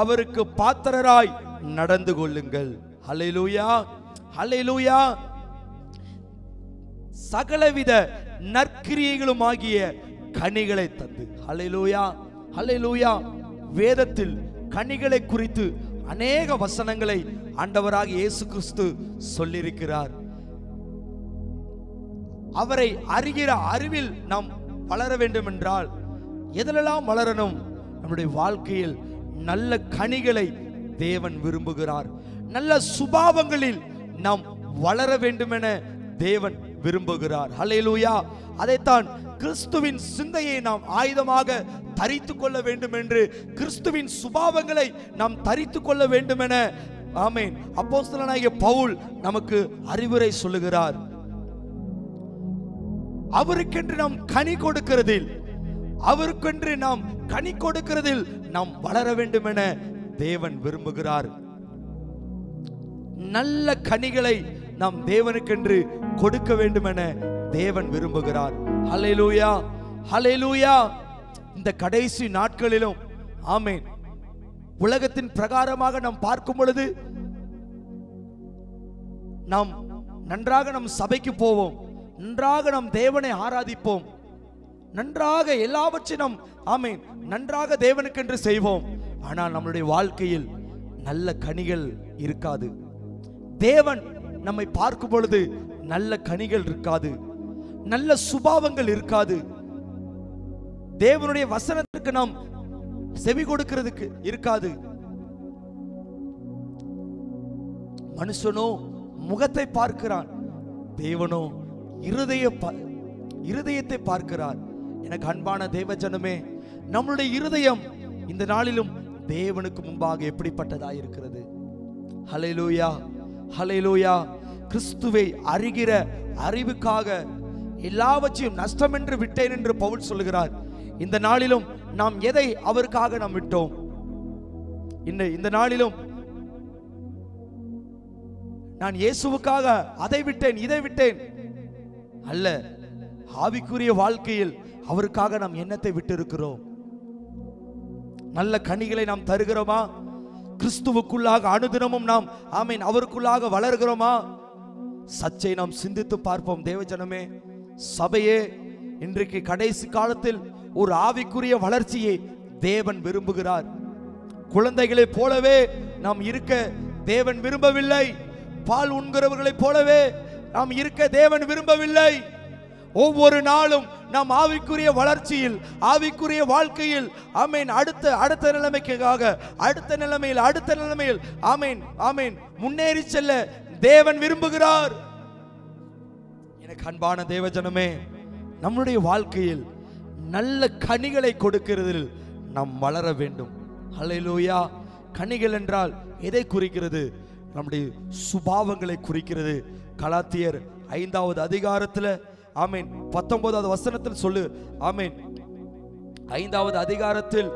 அவருக்கு பாத்திரராய் நடந்து கொள்ளுங்கள். ஹல்லேலூயா, ஹல்லேலூயா. சகலவித நற்கிரியைகளுமாகிய கனிகளை தந்து. ஹல்லேலூயா, ஹல்லேலூயா. வேதத்தில் கனிகளை குறித்து அநேக வசனங்களை ஆண்டவராகிய இயேசு கிறிஸ்து சொல்லியிருக்கிறார். அவரை அறிகிற அறிவில் நாம் வளர வேண்டும் என்றால் எதிலெல்லாம் வளரணும்? நம்முடைய வாழ்க்கையில் நல்ல கனிகளை தேவன் விரும்புகிறார். நல்ல சுபாவங்களில் நாம் வளர வேண்டும் என தேவன் விரும்புகிறார். ஹல்லேலூயா. அதைத்தான் கிறிஸ்துவின் சிந்தையை நாம் ஆயுதமாக தரித்து கொள்ள வேண்டும் என்று, கிறிஸ்துவின் சுபாவங்களை நாம் தரித்து கொள்ள வேண்டும் என ஆமென் அப்போஸ்தலனாகிய பவுல் நமக்கு அறிவுரை சொல்லுகிறார். அவருக்கென்று நாம் கனி கொடுக்கிறதில் நாம் வளர வேண்டும் என தேவன் விரும்புகிறார். நல்ல கனிகளை நாம் தேவனுக்கென்று கொடுக்க வேண்டும் என தேவன் விரும்புகிறார். ஹல்லேலூயா, ஹல்லேலூயா. இந்த கடைசி நாட்களிலும் ஆமென் உலகத்தின் பிரகாரமாக நாம் பார்க்கும் பொழுது நாம் நன்றாக நம் சபைக்கு போவோம், நன்றாக நாம் தேவனை ஆராதிப்போம், நன்றாக எல்லாவற்றையும் நாம் ஆமென் நன்றாக தேவனுக்கென்று செய்வோம். ஆனால் நம்மளுடைய வாழ்க்கையில் நல்ல கனிகள் இருக்காது. தேவன் நம்மை பார்க்கும் பொழுது நல்ல கனிகள் இருக்காது, நல்ல சுபாவங்கள் இருக்காது, தேவனுடைய வசனத்திற்கு நாம் செவி கொடுக்கிறதுக்கு இருக்காது. மனுஷனோ முகத்தை பார்க்கிறான், தேவனோ இருதயத்தை பார்க்கிறார். எனக்கு அன்பான தேவஜனமே, நம்மளுடைய இருதயம் இந்த நாளிலும் தேவனுக்கு முன்பாக எப்படிப்பட்டதாக இருக்கிறது? ஹல்லேலூயா, ஹல்லேலூயா. கிறிஸ்துவை அறிகிற அறிவுக்காக எல்லாவற்றையும் நஷ்டம் என்று விட்டேன் என்று பவுல் சொல்கிறார். இந்த நாளிலும் நாம் எதை அவருக்காக நாம் விட்டோம்? இந்த நாளிலும் நான் இயேசுவுக்காக அதை விட்டேன் இதை விட்டேன் அல்ல, ஆவிக்குரிய வாழ்க்கையில் அவருக்காக நாம் என்னத்தை விட்டிருக்கிறோம்? நல்ல கனிகளை நாம் தருகிறோமா? கிறிஸ்துவுக்குள்ளாக அனுதினமும் நாம் ஆமென் அவருக்குள்ளாக வளர்கிறோமா? சச்சை நாம் சிந்தித்து பார்ப்போம். தேவஜனமே, சபையே, இன்றைக்கு கடைசி காலத்தில் ஒரு ஆவிக்குரிய வளர்ச்சியை தேவன் விரும்புகிறார். குழந்தைகளை போலவே நாம் இருக்க தேவன் விரும்பவில்லை. பால் உண்கிறவர்களை போலவே நாம் இருக்க தேவன் விரும்பவில்லை. ஒவ்வொரு நாளும் நாம் ஆவிக்குரிய வளர்ச்சியில், ஆவிக்குரிய வாழ்க்கையில் ஆமென் அடுத்த நிலைமைக்காக, அடுத்த நிலைமையில் ஆமென் முன்னேறி செல்ல தேவன் விரும்புகிறார். எனக்கு அன்பான தேவஜனமே, நம்முடைய வாழ்க்கையில் நல்ல கனிகளை கொடுக்கிறதில் நாம் வளர வேண்டும். ஹல்லேலூயா! கனிகள் என்றால் எதை குறிக்கிறது? நம்முடைய சுபாவங்களை குறிக்கிறது. கலாத்தியர் 5வது அதிகாரத்தில் ஆமென் 19வது வசனத்தில் சொல்லு ஆமென் 5வது அதிகாரத்தில்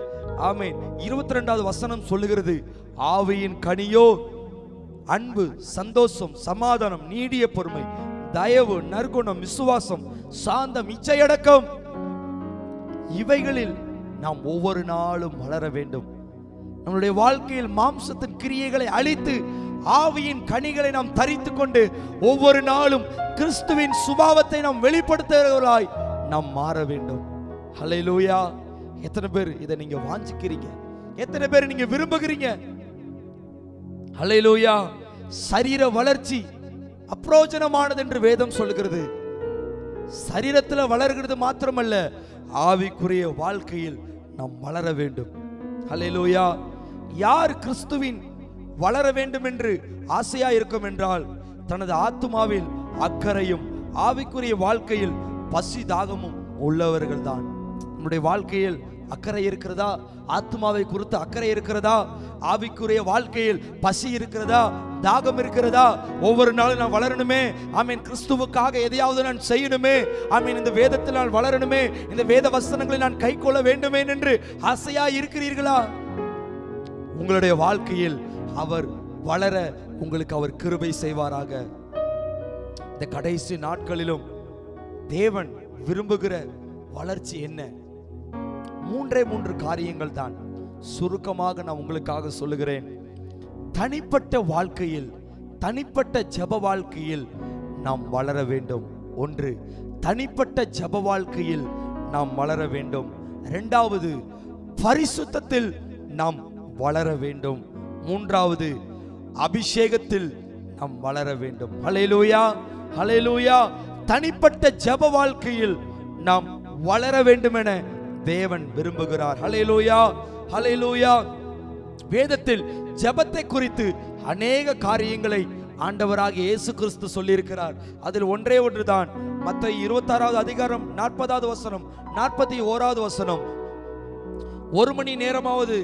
ஆமென் 22வது வசனம் சொல்லுகிறது, ஆவியின் கனியோ அன்பு, சந்தோஷம், சமாதானம், நீடிய பொறுமை, தயவு, நற்குணம், விசுவாசம், சாந்தம், இச்சையடக்கம், இவைகளில் நாம் ஒவ்வொரு நாளும் வளர வேண்டும். நம்முடைய வாழ்க்கையில் மாம்சத்தின் கிரியைகளை அழித்து ஆவியின் கனிகளை நாம் தரித்து கொண்டு ஒவ்வொரு நாளும் கிறிஸ்துவின் சுபாவத்தை நாம் வெளிப்படுத்துகிறவர்களாய் நாம் மாற வேண்டும். ஹல்லேலூயா! எத்தனை பேர் இதை நீங்க வாஞ்சிக்கிறீங்க? எத்தனை பேர் நீங்க விரும்புகிறீங்க? ஹல்லேலூயா! சரீர வளர்ச்சி அப்ரோஜனமானது என்று வேதம் சொல்கிறது. சரீரத்தில் வளர்கிறது மாத்திரமல்ல, ஆவிக்குரிய வாழ்க்கையில் நாம் வளர வேண்டும். ஹல்லேலூயா! யார் கிறிஸ்துவின் வளர வேண்டும் என்று ஆசையா இருக்கும் என்றால், தனது ஆத்துமாவில் அக்கறையும் ஆவிக்குரிய வாழ்க்கையில் பசி தாகமும் உள்ளவர்கள் தான். நம்முடைய வாழ்க்கையில் அக்கறை இருக்கிறதா? ஆத்மாவை குறித்து அக்கறை இருக்கிறதா? ஆவிக்குரிய வாழ்க்கையில் பசி இருக்கிறதா? தாகம் இருக்கிறதா? ஒவ்வொரு நாளும் நான் வளரணுமே, ஆமென் கிறிஸ்துவுக்காக எதையாவது நான் செய்யணுமே, ஆமென் இந்த வேதத்தில் நான் வளரணுமே, இந்த வேத வசனங்களை நான் கை கொள்ள வேண்டுமே என்று ஆசையா இருக்கிறீர்களா? உங்களுடைய வாழ்க்கையில் அவர் வளர உங்களுக்கு அவர் கிருபை செய்வாராக. இந்த கடைசி நாட்களிலும் தேவன் விரும்புகிற வளர்ச்சி என்ன? 3 காரியங்கள் தான் சுருக்கமாக நான் உங்களுக்காக சொல்லுகிறேன். தனிப்பட்ட வாழ்க்கையில், தனிப்பட்ட ஜெப வாழ்க்கையில் நாம் வளர வேண்டும். 1, தனிப்பட்ட ஜெப வாழ்க்கையில் நாம் வளர வேண்டும். 2வது, பரிசுத்தத்தில் நாம் வளர வேண்டும். 3வது, அபிஷேகத்தில் நாம் வளர வேண்டும். ஹல்லேலூயா! ஹல்லேலூயா! தனிப்பட்ட ஜெப வாழ்க்கையில் நாம் வளர வேண்டும் என தேவன் விரும்புகிறார். ஹல்லேலூயா! ஹல்லேலூயா! வேதத்தில் ஜெபத்தை குறித்து அநேக காரியங்களை ஆண்டவராக இயேசு கிறிஸ்து சொல்லியிருக்கிறார். அதில் ஒன்றே ஒன்று தான், மத்தேயு 26வது அதிகாரம் 40வது வசனம் 41வது வசனம், 1 மணி நேரமாவது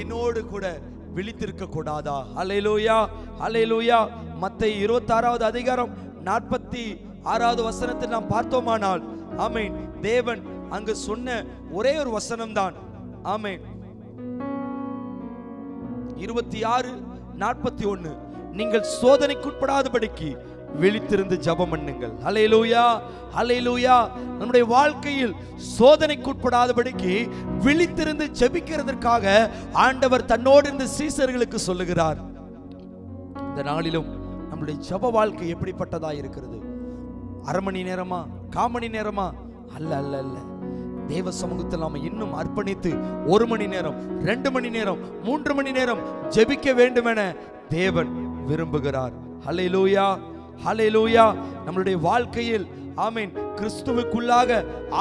என்னோடு கூட விழித்திருக்க கூடாதா? ஹல்லேலூயா! ஹல்லேலூயா! மத்தேயு 26வது அதிகாரம் 46வது வசனத்தில் நாம் பார்த்தோமானால் ஆமென் தேவன் அங்கு சொன்ன ஒரே ஒரு வசனம் தான். ஆமென் 26:41, நீங்கள் சோதனைக்குட்படாதபடிக்கு விழித்திருந்து ஜெபம் பண்ணுங்கள். ஹல்லேலூயா! ஹல்லேலூயா! நம்முடைய வாழ்க்கையில் சோதனைக்குட்படாதபடிக்கு விழித்திருந்து ஜெபிக்கிறதற்காக ஆண்டவர் தன்னோடு இருந்த சீசர்களுக்கு சொல்லுகிறார். இந்த நாளிலும் நம்முடைய ஜெப வாழ்க்கை எப்படிப்பட்டதா இருக்கிறது? 1/2 மணி நேரமா, 1/4 மணி நேரமா? அல்ல அல்ல அல்ல, தேவ சமூகத்தில் நாம இன்னும் அர்ப்பணித்து 1 மணி நேரம், 2 மணி நேரம், 3 மணி நேரம் ஜெபிக்க வேண்டும் என தேவன் விரும்புகிறார். ஹல்லேலூயா! ஹல்லேலூயா! நம்மளுடைய வாழ்க்கையில் ஆமென் கிறிஸ்துவுக்குள்ளாக,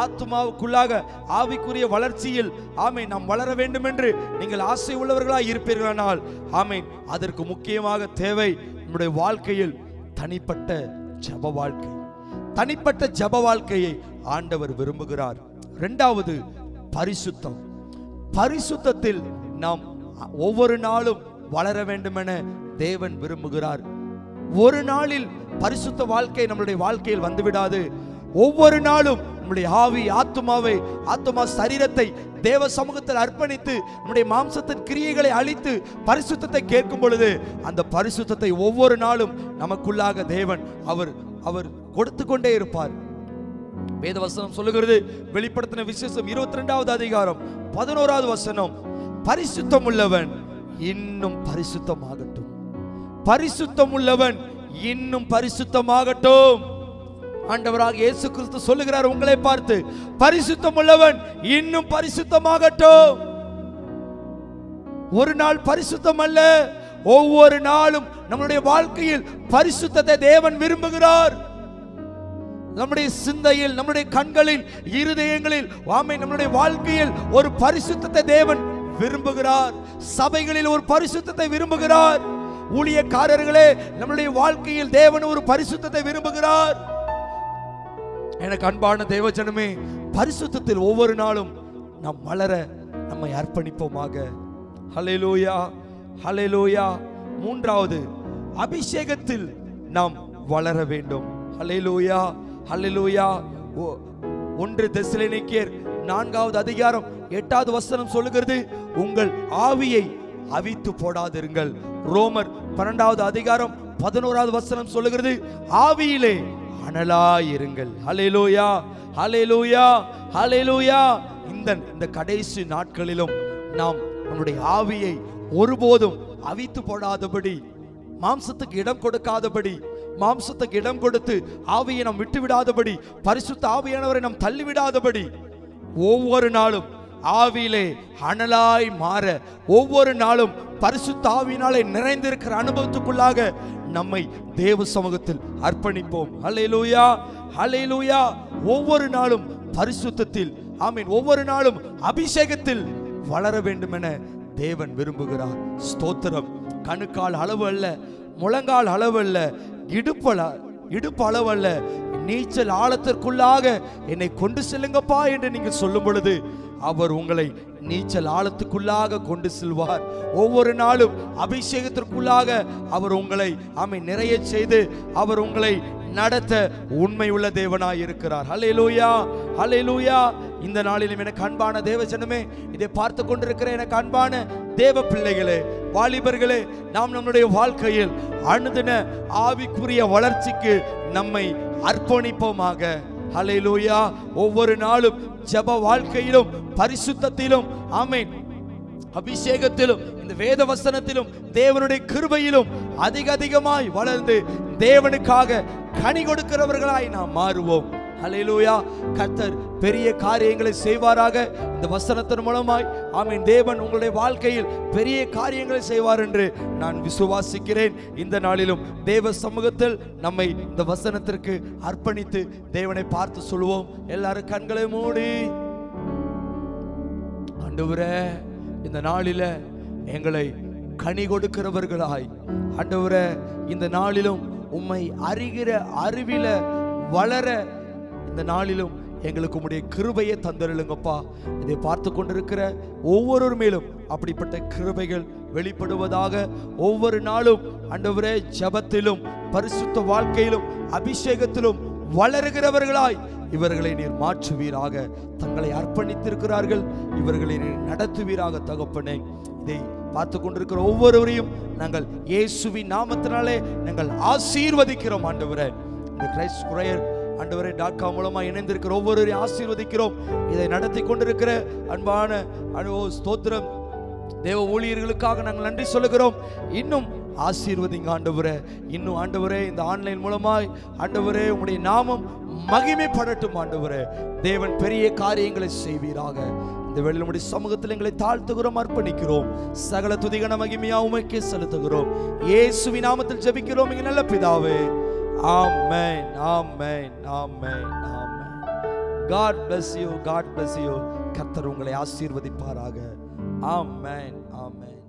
ஆத்துமாவுக்குள்ளாக, ஆவிக்குரிய வளர்ச்சியில் ஆமென் நாம் வளர வேண்டும் என்று நீங்கள் ஆசை உள்ளவர்களாக இருப்பீர்களானால் ஆமென் அதற்கு முக்கியமாக தேவை நம்முடைய வாழ்க்கையில் தனிப்பட்ட ஜெப வாழ்க்கை. தனிப்பட்ட ஜெப வாழ்க்கையை ஆண்டவர் விரும்புகிறார். 2வது, பரிசுத்தம். பரிசுத்தத்தில் நாம் ஒவ்வொரு நாளும் வளர வேண்டும் என தேவன் விரும்புகிறார். ஒரு நாளில் பரிசுத்த வாழ்க்கை நம்மளுடைய வாழ்க்கையில் வந்துவிடாது. ஒவ்வொரு நாளும் நம்முடைய ஆவி, ஆத்துமா, சரீரத்தை தேவ சமூகத்தில் அர்ப்பணித்து நம்முடைய மாம்சத்தின் கிரியைகளை அழித்து பரிசுத்தத்தை கேட்கும் பொழுது அந்த பரிசுத்தத்தை ஒவ்வொரு நாளும் நமக்குள்ளாக தேவன் அவர் கொடுத்து கொண்டே இருப்பார். வேதவசனம் சொல்லுகிறது, வெளிப்படுத்தின விசேஷம் 22வது அதிகாரம் 11வது வசனம், பரிசுத்தமுள்ளவன் இன்னும் பரிசுத்தமாகட்டும், பரிசுத்தமுள்ளவன் இன்னும் பரிசுத்தமாகட்டும். ஆண்டவராக இயேசு கிறிஸ்து சொல்லுகிறார் உங்களை பார்த்து, பரிசுத்தமுள்ளவன் இன்னும் பரிசுத்தமாகட்டும். ஒரு நாள் பரிசுத்தம் அல்ல, ஒவ்வொரு நாளும் நம்முடைய வாழ்க்கையில் பரிசுத்தத்தை தேவன் விரும்புகிறார். நம்முடைய சிந்தையில், நம்முடைய கண்களில், இருதயங்களில், ஆமென், நம்முடைய வாழ்க்கையில் ஒரு பரிசுத்தத்தை தேவன் விரும்புகிறார். சபைகளில் ஒரு பரிசுத்தத்தை விரும்புகிறார். ஊழியக்காரர்களே, நம்முடைய வாழ்க்கையில் தேவன் ஒரு பரிசுத்தத்தை விரும்புகிறார். எனக்கு அன்பான தேவஜனமே, பரிசுத்தத்தில் ஒவ்வொரு நாளும் நாம் வளர நம்மை அர்ப்பணிப்போமாக. ஹல்லேலூயா, ஹல்லேலூயா. மூன்றாவது, அபிஷேகத்தில் நாம் வளர வேண்டும். ஹல்லேலூயா, ஹல்லேலூயா. 1 தெசலோனிக்கேயர் 4வது அதிகாரம் 8வது வசனம் சொல்லுகிறது, உங்கள் ஆவியை அவித்து போடாதிருங்கள். ரோமர் 12வது அதிகாரம் 11வது வசனம் சொல்லுகிறது, ஆவியிலே அனலாயிருங்கள். ஹல்லேலூயா, ஹல்லேலூயா, ஹல்லேலூயா. இந்த கடைசி நாட்களிலும் நாம் நம்முடைய ஆவியை ஒருபோதும் அவித்து போடாதபடி, மாம்சத்துக்கு இடம் கொடுக்காதபடி, மாம்சத்துக்கு இடம் கொடுத்து ஆவியை நாம் விட்டுவிடாதபடி, பரிசுத்த ஆவியானவரை நாம் தள்ளிவிடாதபடி ஒவ்வொரு நாளும் ஆவியிலே அனலாய் மாற, ஒவ்வொரு நாளும் பரிசுத்த ஆவியினாலே நிறைந்திருக்கிற அனுபவத்துக்குள்ளாக நம்மை தேவ சமூகத்தில் அர்ப்பணிப்போம். ஹல்லேலூயா, ஹல்லேலூயா. ஒவ்வொரு நாளும் பரிசுத்தத்தில், ஆமீன், ஒவ்வொரு நாளும் அபிஷேகத்தில் வளர வேண்டும் என தேவன் விரும்புகிறார். ஸ்தோத்திரம். கணுக்கால் அளவு அல்ல, முழங்கால் அளவு அல்ல, இடுப்பு அளவு அல்ல, நீச்சல் ஆழத்திற்குள்ளாக என்னை கொண்டு செல்லுங்கப்பா என்று நீங்கள் சொல்லும் பொழுது அவர் உங்களை நீச்சல் ஆழத்துக்குள்ளாக கொண்டு செல்வார். ஒவ்வொரு நாளும் அபிஷேகத்திற்குள்ளாக அவர் உங்களை, ஆமை, நிறைய செய்து அவர் உங்களை நடத்த உண்மை உள்ள தேவனாய் இருக்கிறார். ஹல்லேலூயா, ஹல்லேலூயா. இந்த நாளிலும் எனக்கு அன்பான தேவஜனமே, இதை பார்த்து கொண்டிருக்கிற எனக்கு அன்பான தேவ பிள்ளைகளே, வாலிபர்களே, நாம் நம்முடைய வாழ்க்கையில் அனுதின ஆவிக்குரிய வளர்ச்சிக்கு நம்மை அர்ப்பணிப்போமாக. ஹல்லேலூயா. ஒவ்வொரு நாளும் ஜெப வாழ்க்கையிலும் பரிசுத்தத்திலும், ஆமென், அபிஷேகத்திலும் இந்த வேத வசனத்திலும் தேவனுடைய கிருபையிலும் அதிக அதிகமாய் வளர்ந்து தேவனுக்காக கனி கொடுக்கிறவர்களாய் நாம் மாறுவோம். ஹல்லேலூயா. கர்த்தர் பெரிய காரியங்களை செய்வாராக. இந்த வசனத்தின் மூலமாய், ஆமென், தேவன் உங்களுடைய வாழ்க்கையில் பெரிய காரியங்களை செய்வார் என்று நான் விசுவாசிக்கிறேன். இந்த நாளிலும் தேவ சமூகத்தில் நம்மை இந்த வசனத்திற்கு அர்ப்பணித்து தேவனை பார்த்து சொல்வோம். எல்லாரும் கண்களை மூடி, ஆண்டவரே, இந்த நாளில் எங்களை கனி கொடுக்கிறவர்களாய், ஆண்டவரே, இந்த நாளிலும் உம்மை அறிகிற அறிவில வளர இந்த நாளிலும் எங்களுக்கு உம்முடைய கிருபையை தந்தருளுங்கப்பா. இதை பார்த்து கொண்டிருக்கிற ஒவ்வொருவர் மேலும் அப்படிப்பட்ட கிருபைகள் வெளிப்படுவதாக. ஒவ்வொரு நாளும் ஆண்டவரே ஜெபத்திலும் பரிசுத்த வாழ்க்கையிலும் அபிஷேகத்திலும் வளருகிறவர்களாய் இவர்களை நீர் மாற்றுவீராக. தங்களை அர்ப்பணித்திருக்கிறார்கள், இவர்களை நீர் நடத்துவீராக தகப்பனே. இதை பார்த்து கொண்டிருக்கிற ஒவ்வொருவரையும் நாங்கள் இயேசுவின் நாமத்தினாலே நாங்கள் ஆசீர்வதிக்கிறோம். ஆண்டவரே, இந்த thechristchoir.com மூலமாக இணைந்திருக்கிற ஒவ்வொருவரையும் ஆசீர்வதிக்கிறோம். இதை நடத்தி கொண்டிருக்கிற அன்பான ஸ்தோத்திரம் தேவ ஊழியர்களுக்காக நாங்கள் நன்றி சொல்லுகிறோம். இன்னும் ஆசீர்வதிங்க ஆண்டவரே, இன்னும் ஆண்டவரே இந்த ஆன்லைன் மூலமாய் ஆண்டவரே உங்களுடைய நாமம் மகிமைப்படட்டும். ஆண்டவரே, தேவன் பெரிய காரியங்களை செய்வீராக. இந்த வேளையிலுடைய சமூகத்தில் எங்களை தாழ்த்துகிறோம், அர்ப்பணிக்கிறோம். சகல துதிகன மகிமையா உமக்கே செலுத்துகிறோம். இயேசுவின் நாமத்தில் ஜெபிக்கிறோம் எங்கள் நல்ல பிதாவே. ஆமென், ஆமென், ஆமென், ஆமென். God bless you, God bless you. கர்த்தர் உங்களை ஆசீர்வதிப்பாராக. ஆமென், ஆமென்.